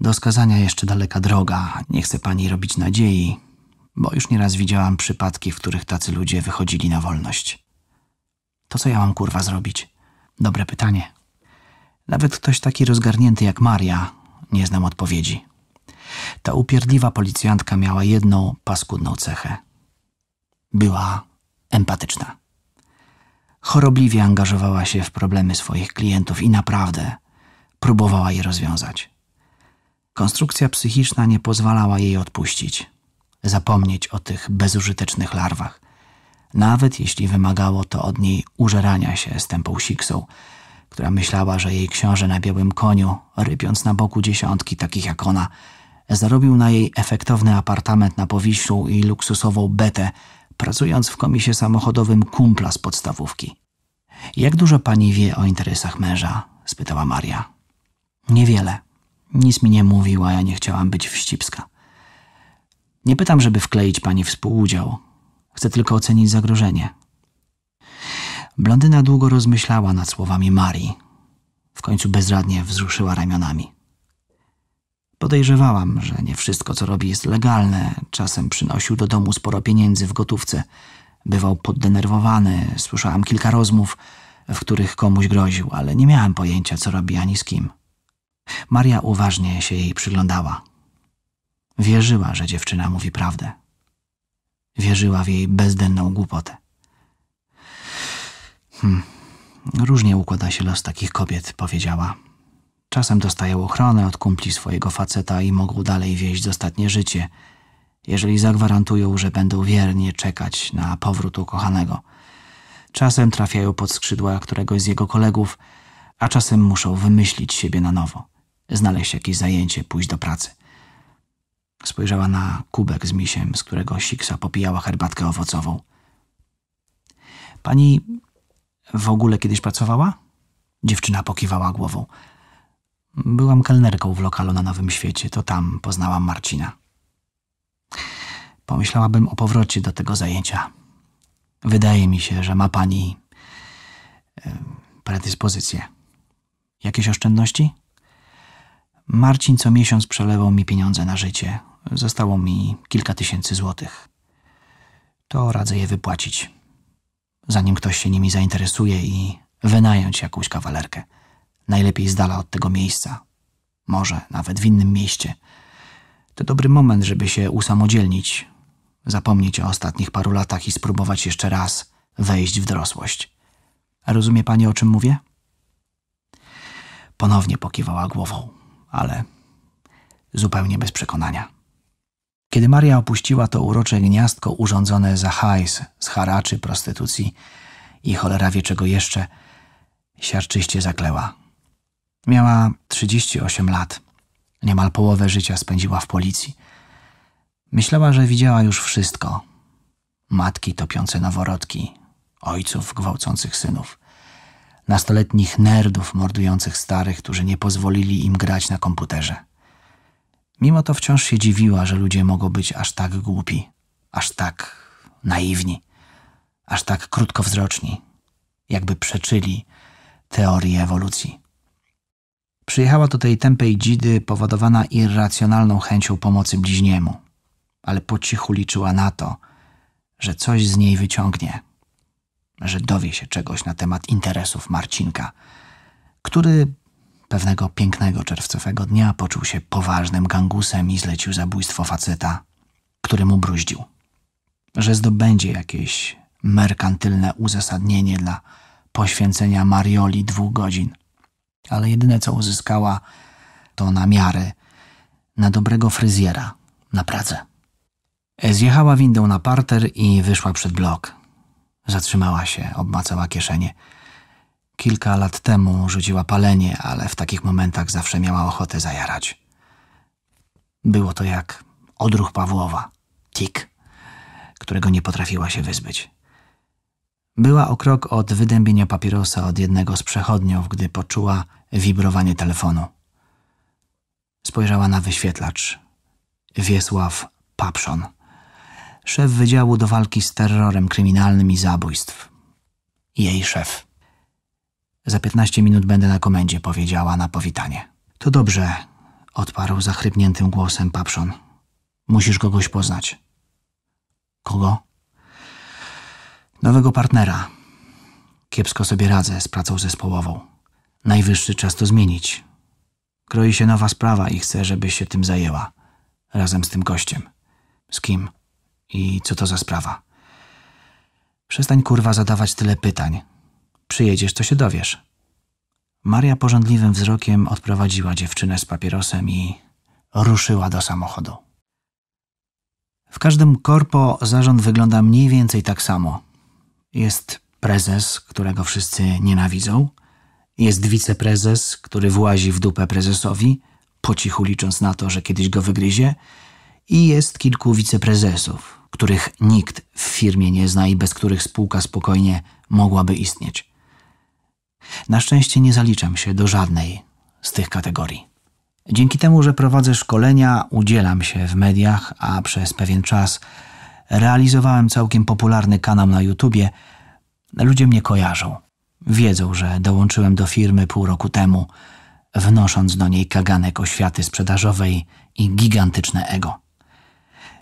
Do skazania jeszcze daleka droga. Nie chcę pani robić nadziei, bo już nieraz widziałam przypadki, w których tacy ludzie wychodzili na wolność. To co ja mam kurwa zrobić? Dobre pytanie. Nawet ktoś taki rozgarnięty jak Maria nie znam odpowiedzi. Ta upierdliwa policjantka miała jedną paskudną cechę. Była empatyczna. Chorobliwie angażowała się w problemy swoich klientów i naprawdę próbowała je rozwiązać. Konstrukcja psychiczna nie pozwalała jej odpuścić, zapomnieć o tych bezużytecznych larwach, nawet jeśli wymagało to od niej użerania się z tępą siksą, która myślała, że jej książę na białym koniu, rypiąc na boku dziesiątki takich jak ona, zarobił na jej efektowny apartament na Powiślu i luksusową betę, pracując w komisie samochodowym kumpla z podstawówki. Jak dużo pani wie o interesach męża? Spytała Maria. Niewiele. Nic mi nie mówiła, ja nie chciałam być wścibska. Nie pytam, żeby wkleić pani współudział. Chcę tylko ocenić zagrożenie. Blondyna długo rozmyślała nad słowami Marii. W końcu bezradnie wzruszyła ramionami. Podejrzewałam, że nie wszystko, co robi, jest legalne. Czasem przynosił do domu sporo pieniędzy w gotówce. Bywał poddenerwowany. Słyszałam kilka rozmów, w których komuś groził, ale nie miałam pojęcia, co robi ani z kim. Maria uważnie się jej przyglądała. Wierzyła, że dziewczyna mówi prawdę. Wierzyła w jej bezdenną głupotę. Hm, różnie układa się los takich kobiet, powiedziała. Czasem dostają ochronę od kumpli swojego faceta i mogą dalej wieść ostatnie życie, jeżeli zagwarantują, że będą wiernie czekać na powrót ukochanego. Czasem trafiają pod skrzydła któregoś z jego kolegów, a czasem muszą wymyślić siebie na nowo, znaleźć jakieś zajęcie, pójść do pracy. Spojrzała na kubek z misiem, z którego siksa popijała herbatkę owocową. Pani w ogóle kiedyś pracowała? Dziewczyna pokiwała głową. Byłam kelnerką w lokalu na Nowym Świecie, to tam poznałam Marcina. Pomyślałabym o powrocie do tego zajęcia. Wydaje mi się, że ma pani yy, predyspozycję. Jakieś oszczędności? Marcin co miesiąc przelewał mi pieniądze na życie. Zostało mi kilka tysięcy złotych. To radzę je wypłacić, zanim ktoś się nimi zainteresuje i wynająć jakąś kawalerkę. Najlepiej z dala od tego miejsca. Może nawet w innym mieście. To dobry moment, żeby się usamodzielnić, zapomnieć o ostatnich paru latach i spróbować jeszcze raz wejść w dorosłość. A rozumie pani, o czym mówię? Ponownie pokiwała głową, ale zupełnie bez przekonania. Kiedy Maria opuściła to urocze gniazdko urządzone za hajs z haraczy, prostytucji i cholera wie czego jeszcze, siarczyście zakleła. Miała trzydzieści osiem lat. Niemal połowę życia spędziła w policji. Myślała, że widziała już wszystko. Matki topiące noworodki, ojców gwałcących synów, nastoletnich nerdów mordujących starych, którzy nie pozwolili im grać na komputerze. Mimo to wciąż się dziwiła, że ludzie mogą być aż tak głupi, aż tak naiwni, aż tak krótkowzroczni, jakby przeczyli teorii ewolucji. Przyjechała do tej tępej dzidy powodowana irracjonalną chęcią pomocy bliźniemu, ale po cichu liczyła na to, że coś z niej wyciągnie, że dowie się czegoś na temat interesów Marcinka, który pewnego pięknego czerwcowego dnia poczuł się poważnym gangusem i zlecił zabójstwo faceta, który mu bruździł, że zdobędzie jakieś merkantylne uzasadnienie dla poświęcenia Marioli dwóch godzin. Ale jedyne, co uzyskała, to namiary na dobrego fryzjera, na pracę. Zjechała windą na parter i wyszła przed blok. Zatrzymała się, obmacała kieszenie. Kilka lat temu rzuciła palenie, ale w takich momentach zawsze miała ochotę zajarać. Było to jak odruch Pawłowa, tik, którego nie potrafiła się wyzbyć. Była o krok od wydębienia papierosa od jednego z przechodniów, gdy poczuła wibrowanie telefonu. Spojrzała na wyświetlacz. Wiesław Papszon. szef Wydziału do Walki z Terrorem Kryminalnym i Zabójstw. Jej szef. Za piętnaście minut będę na komendzie, powiedziała na powitanie. To dobrze, odparł zachrypniętym głosem Papszon. Musisz kogoś poznać. Kogo? Nowego partnera. Kiepsko sobie radzę z pracą zespołową. Najwyższy czas to zmienić. Kroi się nowa sprawa i chcę, żebyś się tym zajęła. Razem z tym gościem. Z kim? I co to za sprawa? Przestań kurwa zadawać tyle pytań. Przyjedziesz, to się dowiesz. Maria pożądliwym wzrokiem odprowadziła dziewczynę z papierosem i ruszyła do samochodu. W każdym korpo zarząd wygląda mniej więcej tak samo. Jest prezes, którego wszyscy nienawidzą. Jest wiceprezes, który włazi w dupę prezesowi, po cichu licząc na to, że kiedyś go wygryzie. I jest kilku wiceprezesów, których nikt w firmie nie zna i bez których spółka spokojnie mogłaby istnieć. Na szczęście nie zaliczam się do żadnej z tych kategorii. Dzięki temu, że prowadzę szkolenia, udzielam się w mediach, a przez pewien czas realizowałem całkiem popularny kanał na YouTubie, ludzie mnie kojarzą. Wiedzą, że dołączyłem do firmy pół roku temu, wnosząc do niej kaganek oświaty sprzedażowej i gigantyczne ego.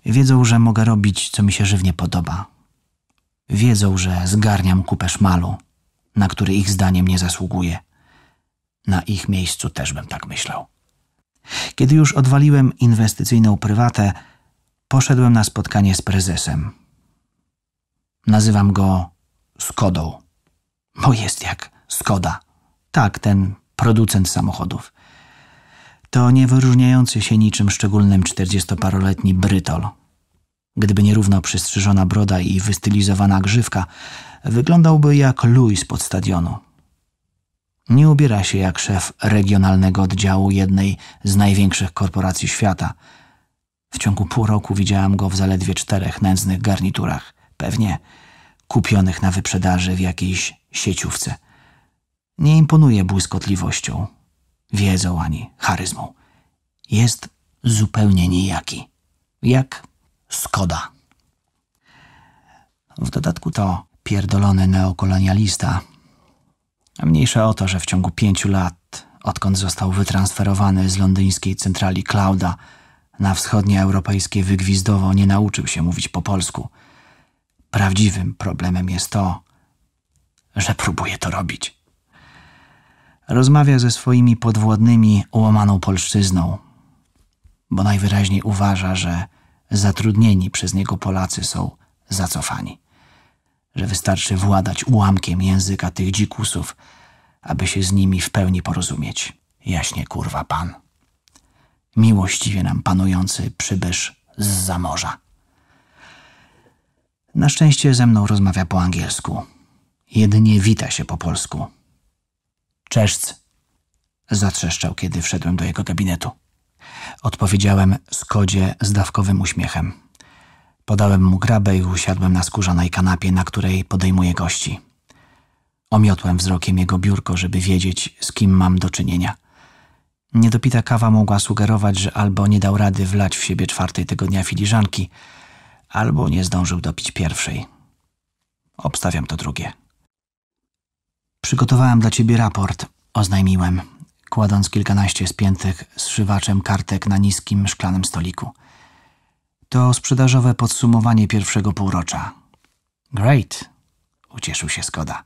Wiedzą, że mogę robić, co mi się żywnie podoba. Wiedzą, że zgarniam kupę szmalu, na który ich zdaniem nie zasługuje. Na ich miejscu też bym tak myślał. Kiedy już odwaliłem inwestycyjną prywatę, poszedłem na spotkanie z prezesem. Nazywam go Skodą, bo jest jak Skoda. Tak, ten producent samochodów. To niewyróżniający się niczym szczególnym czterdziestoparoletni brytol. Gdyby nierówno przystrzyżona broda i wystylizowana grzywka, wyglądałby jak Louis spod stadionu. Nie ubiera się jak szef regionalnego oddziału jednej z największych korporacji świata. W ciągu pół roku widziałam go w zaledwie czterech nędznych garniturach, pewnie kupionych na wyprzedaży w jakiejś sieciówce. Nie imponuje błyskotliwością, wiedzą ani charyzmą. Jest zupełnie nijaki. Jak Skoda. W dodatku to pierdolony neokolonialista. A mniejsza o to, że w ciągu pięciu lat, odkąd został wytransferowany z londyńskiej centrali Clouda na wschodnioeuropejskie Wygwizdowo, nie nauczył się mówić po polsku. Prawdziwym problemem jest to, że próbuje to robić. Rozmawia ze swoimi podwładnymi łamaną polszczyzną, bo najwyraźniej uważa, że zatrudnieni przez niego Polacy są zacofani, że wystarczy władać ułamkiem języka tych dzikusów, aby się z nimi w pełni porozumieć. Jaśnie kurwa pan. Miłościwie nam panujący przybysz zza morza. Na szczęście ze mną rozmawia po angielsku. Jedynie wita się po polsku. Czeszc, zatrzeszczał, kiedy wszedłem do jego gabinetu. Odpowiedziałem Skodzie z dawkowym uśmiechem. Podałem mu grabę i usiadłem na skórzanej kanapie, na której podejmuję gości. Omiotłem wzrokiem jego biurko, żeby wiedzieć, z kim mam do czynienia. Niedopita kawa mogła sugerować, że albo nie dał rady wlać w siebie czwartej tego dnia filiżanki, albo nie zdążył dopić pierwszej. Obstawiam to drugie. Przygotowałem dla ciebie raport, oznajmiłem, kładąc kilkanaście spiętych zszywaczem kartek na niskim, szklanym stoliku. To sprzedażowe podsumowanie pierwszego półrocza. Great, ucieszył się Skoda.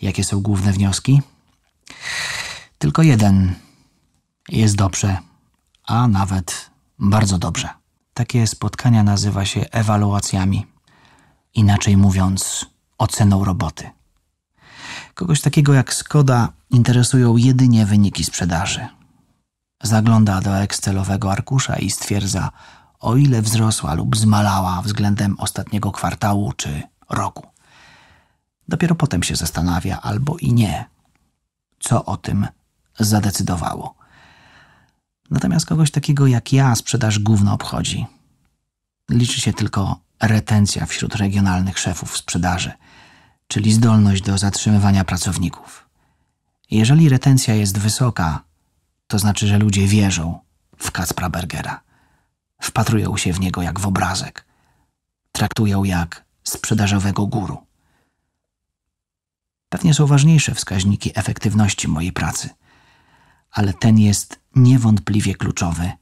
Jakie są główne wnioski? Tylko jeden. Jest dobrze, a nawet bardzo dobrze. Takie spotkania nazywa się ewaluacjami, inaczej mówiąc oceną roboty. Kogoś takiego jak Skoda interesują jedynie wyniki sprzedaży. Zagląda do excelowego arkusza i stwierdza, o ile wzrosła lub zmalała względem ostatniego kwartału czy roku. Dopiero potem się zastanawia, albo i nie, co o tym zadecydowało. Natomiast kogoś takiego jak ja sprzedaż gówno obchodzi. Liczy się tylko retencja wśród regionalnych szefów sprzedaży, czyli zdolność do zatrzymywania pracowników. Jeżeli retencja jest wysoka, to znaczy, że ludzie wierzą w Kaspra Bergera. Wpatrują się w niego jak w obrazek. traktują jak sprzedażowego guru. Pewnie są ważniejsze wskaźniki efektywności mojej pracy, ale ten jest niewątpliwie kluczowy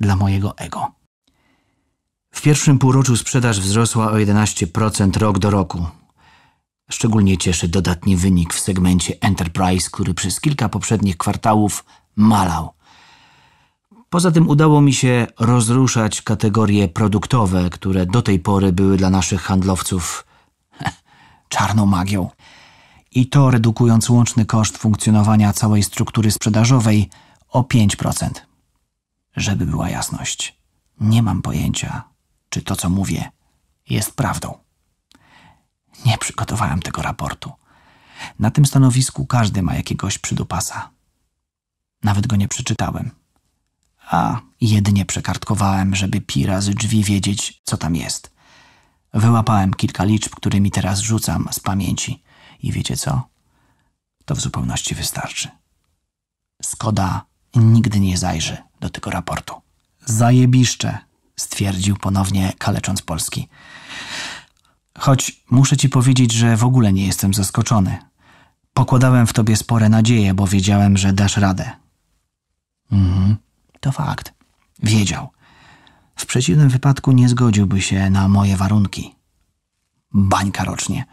dla mojego ego. W pierwszym półroczu sprzedaż wzrosła o jedenaście procent rok do roku. Szczególnie cieszy dodatni wynik w segmencie Enterprise, który przez kilka poprzednich kwartałów malał. Poza tym udało mi się rozruszać kategorie produktowe, które do tej pory były dla naszych handlowców czarną magią. I to redukując łączny koszt funkcjonowania całej struktury sprzedażowej o pięć procent. Żeby była jasność, nie mam pojęcia, czy to, co mówię, jest prawdą. Nie przygotowałem tego raportu. Na tym stanowisku każdy ma jakiegoś przydupasa. Nawet go nie przeczytałem. A jedynie przekartkowałem, żeby pi razy drzwi wiedzieć, co tam jest. Wyłapałem kilka liczb, którymi teraz rzucam z pamięci. I wiecie co? To w zupełności wystarczy. Skoda nigdy nie zajrzy do tego raportu. Zajebiszcze, stwierdził ponownie, kalecząc Polski. Choć muszę ci powiedzieć, że w ogóle nie jestem zaskoczony. Pokładałem w tobie spore nadzieje, bo wiedziałem, że dasz radę. Mhm, to fakt. Wiedział. W przeciwnym wypadku nie zgodziłby się na moje warunki. Bańka rocznie.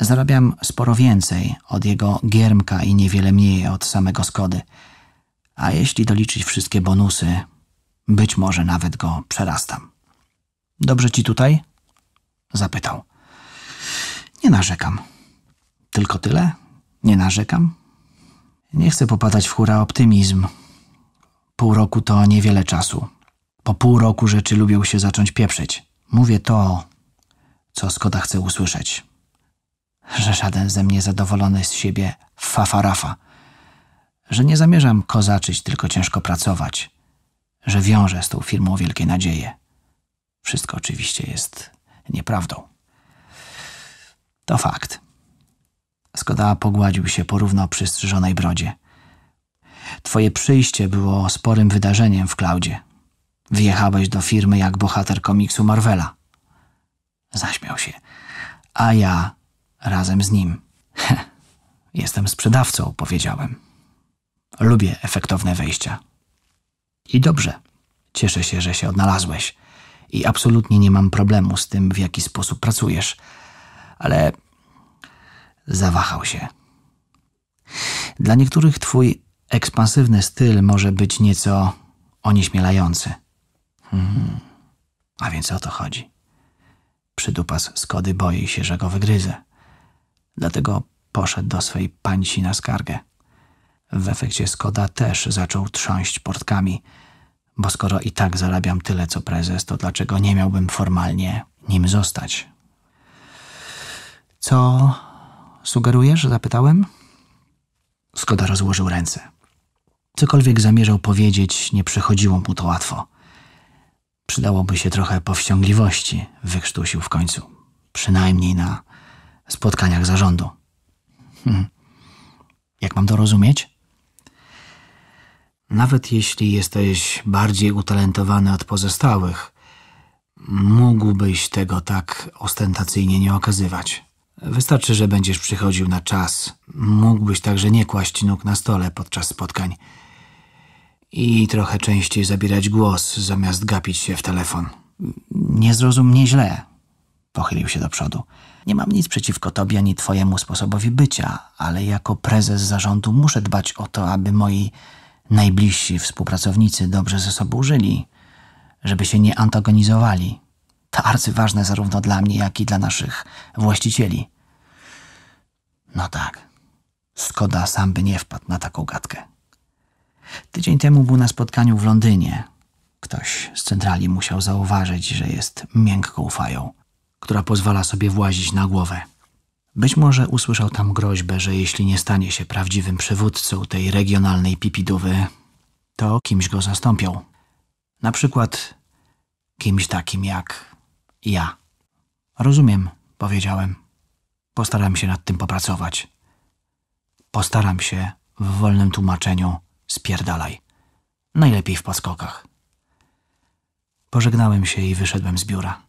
Zarabiam sporo więcej od jego giermka i niewiele mniej od samego Skody. A jeśli doliczyć wszystkie bonusy, być może nawet go przerastam. Dobrze ci tutaj? Zapytał. Nie narzekam. Tylko tyle? Nie narzekam? Nie chcę popadać w hura optymizm. Pół roku to niewiele czasu. Po pół roku rzeczy lubią się zacząć pieprzyć. Mówię to, co Skoda chce usłyszeć. Że żaden ze mnie zadowolony z siebie fafarafa. Że nie zamierzam kozaczyć, tylko ciężko pracować. Że wiążę z tą firmą wielkie nadzieje. Wszystko oczywiście jest nieprawdą. To fakt. Skoda pogładził się po równo przystrzyżonej brodzie. Twoje przyjście było sporym wydarzeniem w Klaudzie. Wjechałeś do firmy jak bohater komiksu Marvela. Zaśmiał się. A ja razem z nim. Heh, jestem sprzedawcą, powiedziałem. Lubię efektowne wejścia. I dobrze. Cieszę się, że się odnalazłeś. I absolutnie nie mam problemu z tym, w jaki sposób pracujesz. Ale zawahał się. Dla niektórych twój ekspansywny styl może być nieco onieśmielający. Hmm. A więc o to chodzi. Przydupas Skody boi się, że go wygryzę. Dlatego poszedł do swej pańci na skargę. W efekcie Skoda też zaczął trząść portkami, bo skoro i tak zarabiam tyle co prezes, to dlaczego nie miałbym formalnie nim zostać? Co sugerujesz? Zapytałem. Skoda rozłożył ręce. Cokolwiek zamierzał powiedzieć, nie przychodziło mu to łatwo. Przydałoby się trochę powściągliwości, wykrztusił w końcu. Przynajmniej na spotkaniach zarządu. Hmm. Jak mam to rozumieć? Nawet jeśli jesteś bardziej utalentowany od pozostałych, mógłbyś tego tak ostentacyjnie nie okazywać. Wystarczy, że będziesz przychodził na czas. Mógłbyś także nie kłaść nóg na stole podczas spotkań i trochę częściej zabierać głos, zamiast gapić się w telefon. Nie zrozum mnie źle, pochylił się do przodu. Nie mam nic przeciwko tobie ani twojemu sposobowi bycia, ale jako prezes zarządu muszę dbać o to, aby moi najbliżsi współpracownicy dobrze ze sobą żyli, żeby się nie antagonizowali. To arcyważne zarówno dla mnie, jak i dla naszych właścicieli. No tak, Skoda sam by nie wpadł na taką gadkę. Tydzień temu był na spotkaniu w Londynie. Ktoś z centrali musiał zauważyć, że jest miękką fają, która pozwala sobie włazić na głowę. Być może usłyszał tam groźbę, że jeśli nie stanie się prawdziwym przywódcą tej regionalnej pipidówy, to kimś go zastąpią. Na przykład kimś takim jak ja. Rozumiem, powiedziałem. Postaram się nad tym popracować. Postaram się w wolnym tłumaczeniu spierdalaj. Najlepiej w podskokach. Pożegnałem się i wyszedłem z biura.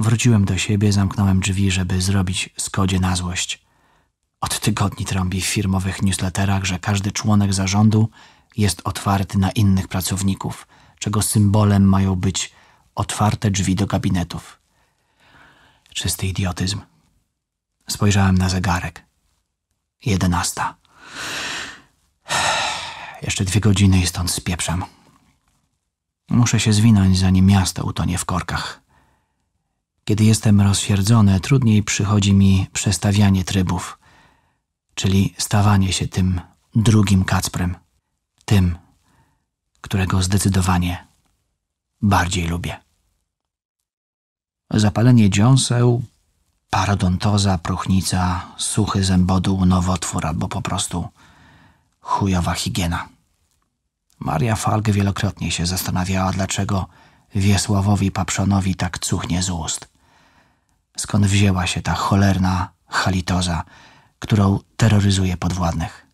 Wróciłem do siebie, zamknąłem drzwi, żeby zrobić Skodzie na złość. Od tygodni trąbi w firmowych newsletterach, że każdy członek zarządu jest otwarty na innych pracowników, czego symbolem mają być otwarte drzwi do gabinetów. Czysty idiotyzm. Spojrzałem na zegarek. jedenasta. Jeszcze dwie godziny i stąd spieprzam. Muszę się zwinąć, zanim miasto utonie w korkach. Kiedy jestem rozsierdzony, trudniej przychodzi mi przestawianie trybów, czyli stawanie się tym drugim Kacprem. Tym, którego zdecydowanie bardziej lubię. Zapalenie dziąseł, parodontoza, próchnica, suchy zębodół, nowotwór albo po prostu chujowa higiena. Maria Falk wielokrotnie się zastanawiała, dlaczego Wiesławowi Papszonowi tak cuchnie z ust. Skąd wzięła się ta cholerna halitoza, którą terroryzuje podwładnych.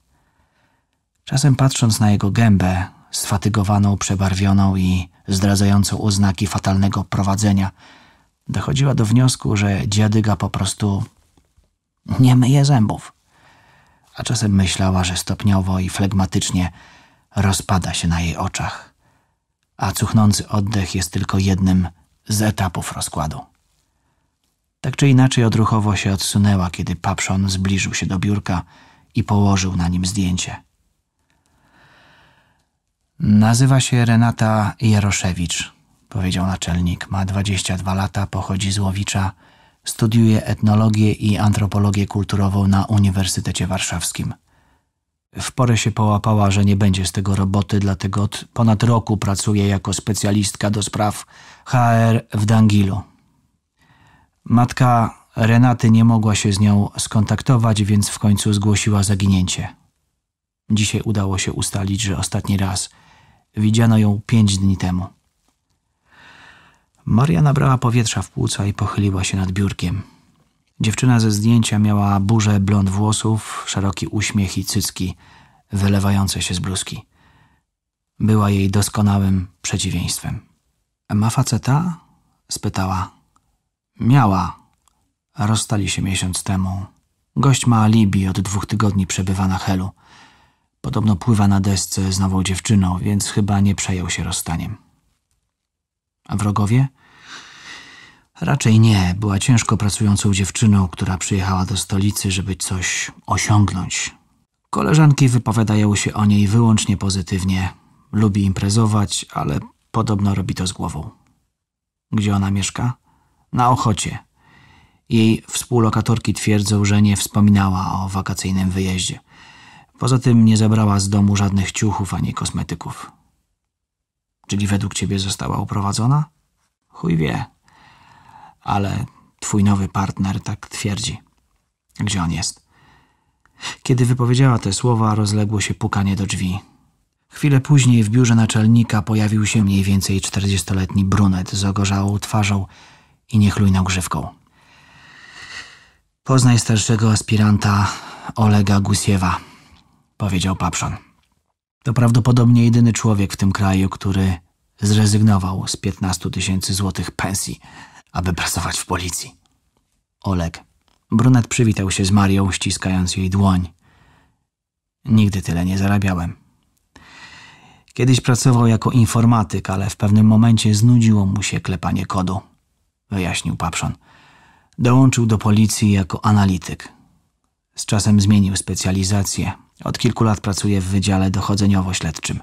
Czasem patrząc na jego gębę, sfatygowaną, przebarwioną i zdradzającą oznaki fatalnego prowadzenia, dochodziła do wniosku, że dziadyga po prostu nie myje zębów. A czasem myślała, że stopniowo i flegmatycznie rozpada się na jej oczach, a cuchnący oddech jest tylko jednym z etapów rozkładu. Tak czy inaczej odruchowo się odsunęła, kiedy Papszon zbliżył się do biurka i położył na nim zdjęcie. Nazywa się Renata Jaroszewicz, powiedział naczelnik. Ma dwadzieścia dwa lata, pochodzi z Łowicza, studiuje etnologię i antropologię kulturową na Uniwersytecie Warszawskim. W porę się połapała, że nie będzie z tego roboty, dlatego od ponad roku pracuje jako specjalistka do spraw H R w Dangilu. Matka Renaty nie mogła się z nią skontaktować, więc w końcu zgłosiła zaginięcie. Dzisiaj udało się ustalić, że ostatni raz widziano ją pięć dni temu. Maria nabrała powietrza w płuca i pochyliła się nad biurkiem. Dziewczyna ze zdjęcia miała burzę blond włosów, szeroki uśmiech i cycki wylewające się z bluzki. Była jej doskonałym przeciwieństwem. Ma faceta? Spytała. Miała. Rozstali się miesiąc temu. Gość ma alibi, od dwóch tygodni przebywa na Helu. Podobno pływa na desce z nową dziewczyną, więc chyba nie przejął się rozstaniem. A wrogowie? Raczej nie. Była ciężko pracującą dziewczyną, która przyjechała do stolicy, żeby coś osiągnąć. Koleżanki wypowiadają się o niej wyłącznie pozytywnie. Lubi imprezować, ale podobno robi to z głową. Gdzie ona mieszka? Na Ochocie. Jej współlokatorki twierdzą, że nie wspominała o wakacyjnym wyjeździe. Poza tym nie zabrała z domu żadnych ciuchów ani kosmetyków. Czyli według ciebie została uprowadzona? Chuj wie. Ale twój nowy partner tak twierdzi. Gdzie on jest? Kiedy wypowiedziała te słowa, rozległo się pukanie do drzwi. Chwilę później w biurze naczelnika pojawił się mniej więcej czterdziestoletni brunet z ogorzałą twarzą i niechlujną grzywką. Poznaj starszego aspiranta Olega Gusiewa, powiedział Papszon. To prawdopodobnie jedyny człowiek w tym kraju, który zrezygnował z piętnastu tysięcy złotych pensji, aby pracować w policji. Oleg. Brunet przywitał się z Marią, ściskając jej dłoń. Nigdy tyle nie zarabiałem. Kiedyś pracował jako informatyk, ale w pewnym momencie znudziło mu się klepanie kodu, wyjaśnił Papszon. Dołączył do policji jako analityk. Z czasem zmienił specjalizację. Od kilku lat pracuje w Wydziale Dochodzeniowo-Śledczym.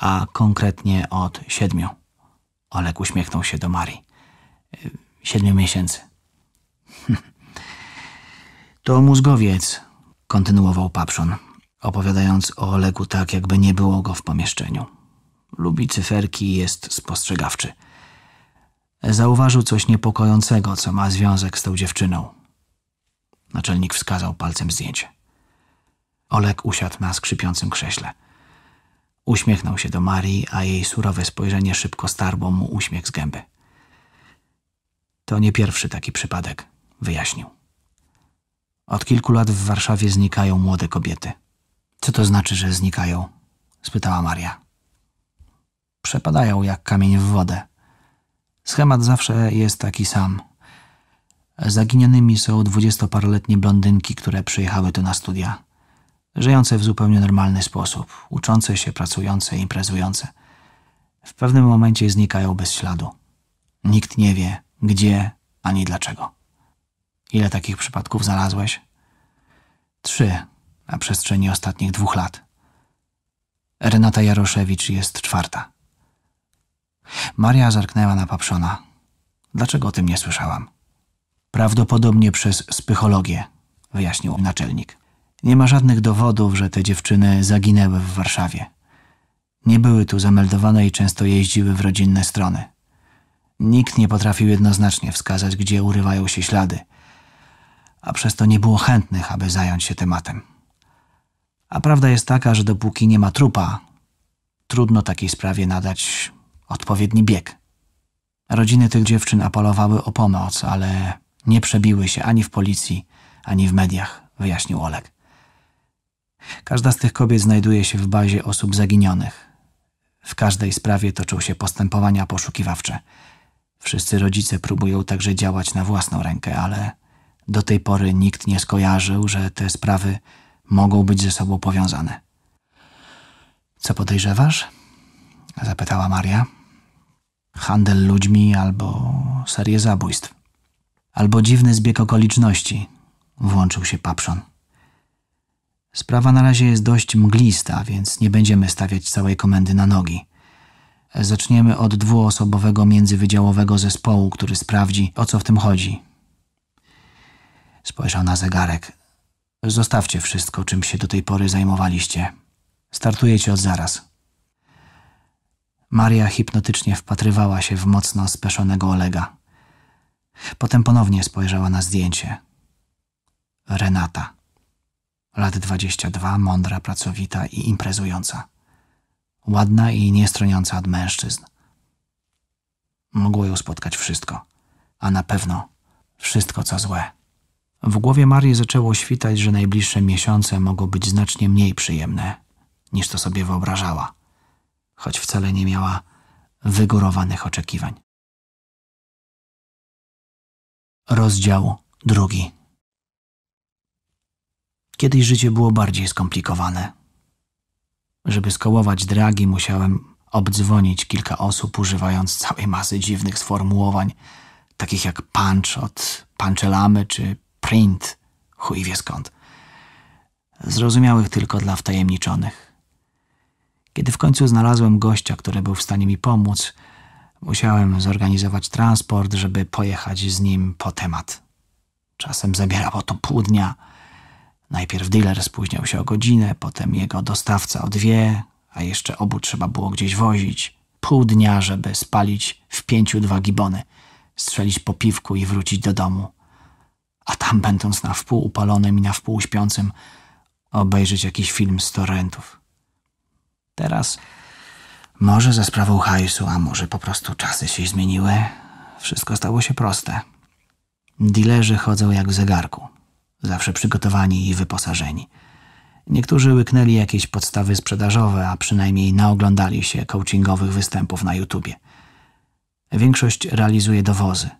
A konkretnie od siedmiu. Oleg uśmiechnął się do Marii. Siedmiu miesięcy. To mózgowiec, kontynuował Papszon, opowiadając o Olegu tak, jakby nie było go w pomieszczeniu. Lubi cyferki i jest spostrzegawczy. Zauważył coś niepokojącego, co ma związek z tą dziewczyną. Naczelnik wskazał palcem zdjęcie. Oleg usiadł na skrzypiącym krześle. Uśmiechnął się do Marii, a jej surowe spojrzenie szybko starło mu uśmiech z gęby. To nie pierwszy taki przypadek, wyjaśnił. Od kilku lat w Warszawie znikają młode kobiety. Co to znaczy, że znikają? Spytała Maria. Przepadają jak kamień w wodę. Schemat zawsze jest taki sam. Zaginionymi są dwudziestoparoletnie blondynki, które przyjechały tu na studia. Żyjące w zupełnie normalny sposób, uczące się, pracujące, imprezujące. W pewnym momencie znikają bez śladu. Nikt nie wie, gdzie ani dlaczego. Ile takich przypadków znalazłeś? Trzy na przestrzeni ostatnich dwóch lat. Renata Jaroszewicz jest czwarta. Maria zerknęła na Papszona. Dlaczego o tym nie słyszałam? Prawdopodobnie przez spychologię, wyjaśnił naczelnik. Nie ma żadnych dowodów, że te dziewczyny zaginęły w Warszawie. Nie były tu zameldowane i często jeździły w rodzinne strony. Nikt nie potrafił jednoznacznie wskazać, gdzie urywają się ślady, a przez to nie było chętnych, aby zająć się tematem. A prawda jest taka, że dopóki nie ma trupa, trudno takiej sprawie nadać odpowiedni bieg. Rodziny tych dziewczyn apelowały o pomoc, ale nie przebiły się ani w policji, ani w mediach, wyjaśnił Oleg. Każda z tych kobiet znajduje się w bazie osób zaginionych. W każdej sprawie toczą się postępowania poszukiwawcze. Wszyscy rodzice próbują także działać na własną rękę, ale do tej pory nikt nie skojarzył, że te sprawy mogą być ze sobą powiązane. Co podejrzewasz? Zapytała Maria. Handel ludźmi albo serię zabójstw. Albo dziwny zbieg okoliczności, włączył się Papszon. Sprawa na razie jest dość mglista, więc nie będziemy stawiać całej komendy na nogi. Zaczniemy od dwuosobowego międzywydziałowego zespołu, który sprawdzi, o co w tym chodzi. Spojrzał na zegarek. Zostawcie wszystko, czym się do tej pory zajmowaliście. Startujecie od zaraz. Maria hipnotycznie wpatrywała się w mocno speszonego Olega. Potem ponownie spojrzała na zdjęcie. Renata. Lat dwadzieścia dwa, mądra, pracowita i imprezująca. Ładna i niestroniąca od mężczyzn. Mogło ją spotkać wszystko, a na pewno wszystko, co złe. W głowie Marii zaczęło świtać, że najbliższe miesiące mogą być znacznie mniej przyjemne, niż to sobie wyobrażała, choć wcale nie miała wygórowanych oczekiwań. Rozdział drugi. Kiedyś życie było bardziej skomplikowane. Żeby skołować dragi, musiałem obdzwonić kilka osób, używając całej masy dziwnych sformułowań, takich jak punch od punchelamy czy print, chuj wie skąd. Zrozumiałych tylko dla wtajemniczonych. Kiedy w końcu znalazłem gościa, który był w stanie mi pomóc, musiałem zorganizować transport, żeby pojechać z nim po temat. Czasem zabierało to pół dnia. Najpierw dealer spóźniał się o godzinę, potem jego dostawca o dwie, a jeszcze obu trzeba było gdzieś wozić. Pół dnia, żeby spalić w pięciu dwa gibony, strzelić po piwku i wrócić do domu. A tam, będąc na wpół upalonym i na wpół śpiącym, obejrzeć jakiś film z torrentów. Teraz, może za sprawą hajsu, a może po prostu czasy się zmieniły, wszystko stało się proste. Dealerzy chodzą jak w zegarku. Zawsze przygotowani i wyposażeni. Niektórzy łyknęli jakieś podstawy sprzedażowe, a przynajmniej naoglądali się coachingowych występów na YouTubie. Większość realizuje dowozy.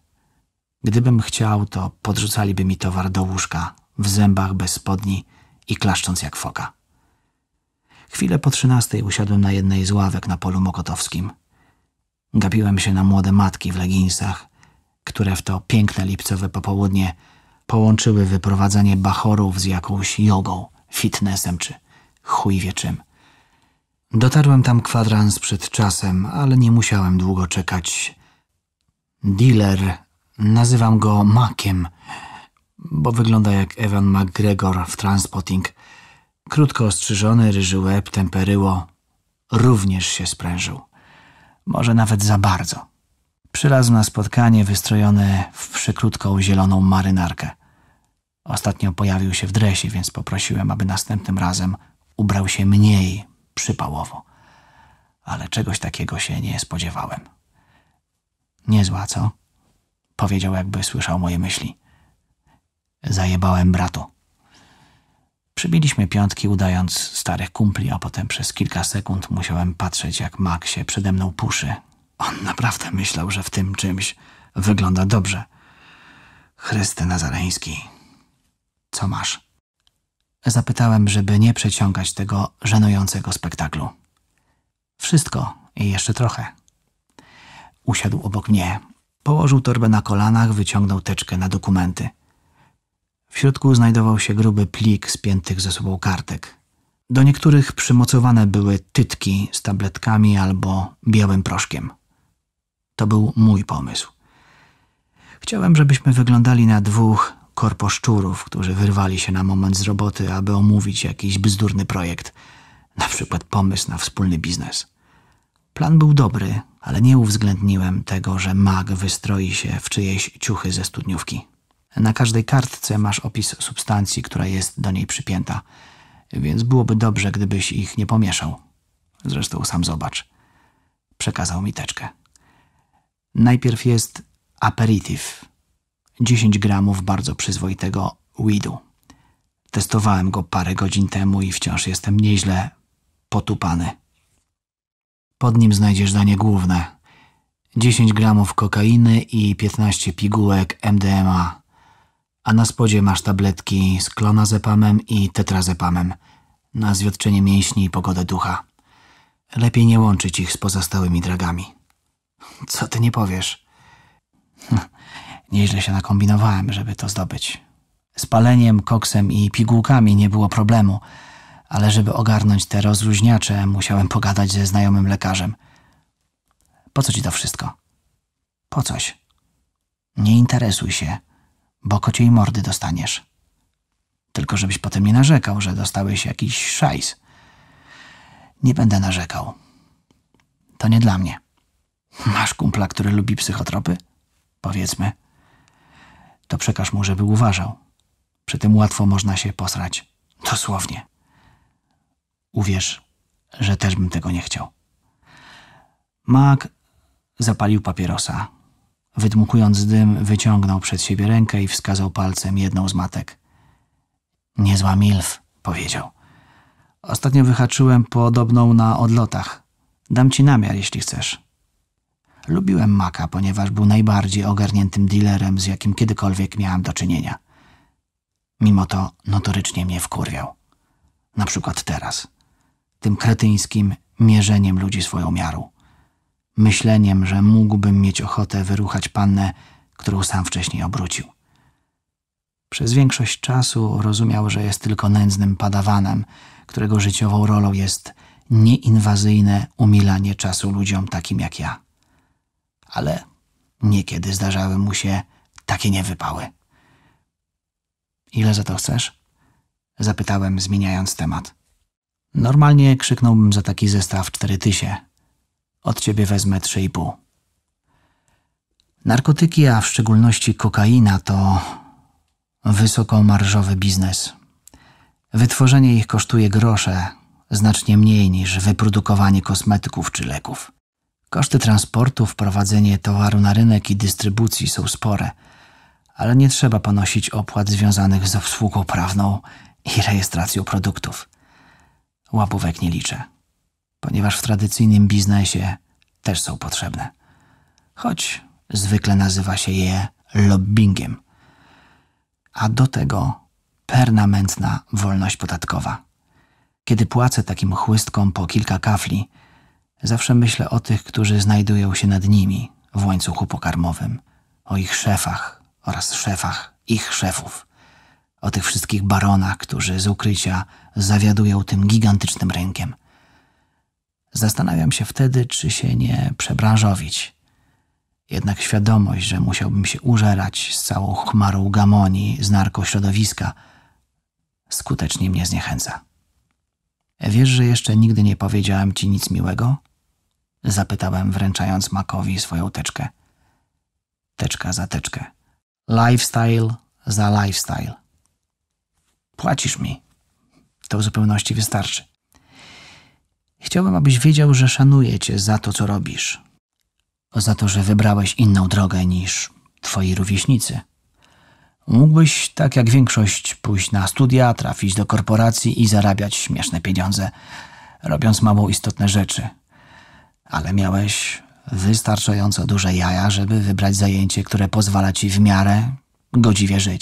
Gdybym chciał, to podrzucaliby mi towar do łóżka, w zębach bez spodni i klaszcząc jak foka. Chwilę po trzynastej usiadłem na jednej z ławek na Polu Mokotowskim. Gapiłem się na młode matki w leginsach, które w to piękne lipcowe popołudnie połączyły wyprowadzanie bachorów z jakąś jogą, fitnessem czy chuj wie czym. Dotarłem tam kwadrans przed czasem, ale nie musiałem długo czekać. Dealer, nazywam go Makiem, bo wygląda jak Ewan McGregor w Transpotting. Krótko ostrzyżony, ryży łeb, temperyło, również się sprężył. Może nawet za bardzo. Przyrazł na spotkanie wystrojony w przykrótką zieloną marynarkę. Ostatnio pojawił się w dresie, więc poprosiłem, aby następnym razem ubrał się mniej przypałowo. Ale czegoś takiego się nie spodziewałem. Niezła, co? Powiedział, jakby słyszał moje myśli. Zajebałem bratu. Przybiliśmy piątki, udając starych kumpli, a potem przez kilka sekund musiałem patrzeć, jak Mak się przede mną puszy, On naprawdę myślał, że w tym czymś wygląda dobrze. Chryste Nazareński, co masz? Zapytałem, żeby nie przeciągać tego żenującego spektaklu. Wszystko i jeszcze trochę. Usiadł obok mnie. Położył torbę na kolanach, wyciągnął teczkę na dokumenty. W środku znajdował się gruby plik spiętych ze sobą kartek. Do niektórych przymocowane były tytki z tabletkami albo białym proszkiem. To był mój pomysł. Chciałem, żebyśmy wyglądali na dwóch korposzczurów, którzy wyrwali się na moment z roboty, aby omówić jakiś bzdurny projekt, na przykład pomysł na wspólny biznes. Plan był dobry, ale nie uwzględniłem tego, że mag wystroi się w czyjeś ciuchy ze studniówki. Na każdej kartce masz opis substancji, która jest do niej przypięta, więc byłoby dobrze, gdybyś ich nie pomieszał. Zresztą sam zobacz. Przekazał mi teczkę. Najpierw jest aperitif. dziesięć gramów bardzo przyzwoitego weedu. Testowałem go parę godzin temu i wciąż jestem nieźle potupany. Pod nim znajdziesz danie główne. dziesięć gramów kokainy i piętnaście pigułek M D M A. A na spodzie masz tabletki z klonazepamem i tetrazepamem na zwiotczenie mięśni i pogodę ducha. Lepiej nie łączyć ich z pozostałymi dragami. Co ty nie powiesz? Nieźle się nakombinowałem, żeby to zdobyć. Z paleniem, koksem i pigułkami nie było problemu, ale żeby ogarnąć te rozluźniacze, musiałem pogadać ze znajomym lekarzem. Po co ci to wszystko? Po coś. Nie interesuj się, bo kociej mordy dostaniesz. Tylko żebyś potem nie narzekał, że dostałeś jakiś szajs. Nie będę narzekał. To nie dla mnie. Masz kumpla, który lubi psychotropy? Powiedzmy. To przekaż mu, żeby uważał. Przy tym łatwo można się posrać. Dosłownie. Uwierz, że też bym tego nie chciał. Mac zapalił papierosa. Wydmuchując dym, wyciągnął przed siebie rękę i wskazał palcem jedną z matek. Niezła milf, powiedział. Ostatnio wyhaczyłem podobną na odlotach. Dam ci namiar, jeśli chcesz. Lubiłem Maka, ponieważ był najbardziej ogarniętym dealerem, z jakim kiedykolwiek miałem do czynienia. Mimo to notorycznie mnie wkurwiał. Na przykład teraz. Tym kretyńskim mierzeniem ludzi swoją miarą. Myśleniem, że mógłbym mieć ochotę wyruchać pannę, którą sam wcześniej obrócił. Przez większość czasu rozumiał, że jest tylko nędznym padawanem, którego życiową rolą jest nieinwazyjne umilanie czasu ludziom takim jak ja. Ale niekiedy zdarzały mu się takie niewypały. Ile za to chcesz? Zapytałem, zmieniając temat. Normalnie krzyknąłbym za taki zestaw cztery tysię. Od ciebie wezmę trzy i pół. Narkotyki, a w szczególności kokaina, to wysokomarżowy biznes. Wytworzenie ich kosztuje grosze, znacznie mniej niż wyprodukowanie kosmetyków czy leków. Koszty transportu, wprowadzenie towaru na rynek i dystrybucji są spore, ale nie trzeba ponosić opłat związanych z obsługą prawną i rejestracją produktów. Łapówek nie liczę, ponieważ w tradycyjnym biznesie też są potrzebne, choć zwykle nazywa się je lobbingiem. A do tego permanentna wolność podatkowa. Kiedy płacę takim chłystkom po kilka kafli, zawsze myślę o tych, którzy znajdują się nad nimi w łańcuchu pokarmowym, o ich szefach oraz szefach ich szefów, o tych wszystkich baronach, którzy z ukrycia zawiadują tym gigantycznym rynkiem. Zastanawiam się wtedy, czy się nie przebranżowić. Jednak świadomość, że musiałbym się użerać z całą chmarą gamonii z narkośrodowiska, skutecznie mnie zniechęca. Wiesz, że jeszcze nigdy nie powiedziałem ci nic miłego? Zapytałem, wręczając Makowi swoją teczkę. Teczka za teczkę. Lifestyle za lifestyle. Płacisz mi. To w zupełności wystarczy. Chciałbym, abyś wiedział, że szanuję cię za to, co robisz. Za to, że wybrałeś inną drogę niż twoi rówieśnicy. Mógłbyś, tak jak większość, pójść na studia, trafić do korporacji i zarabiać śmieszne pieniądze, robiąc mało istotne rzeczy. Ale miałeś wystarczająco duże jaja, żeby wybrać zajęcie, które pozwala ci w miarę godziwie żyć.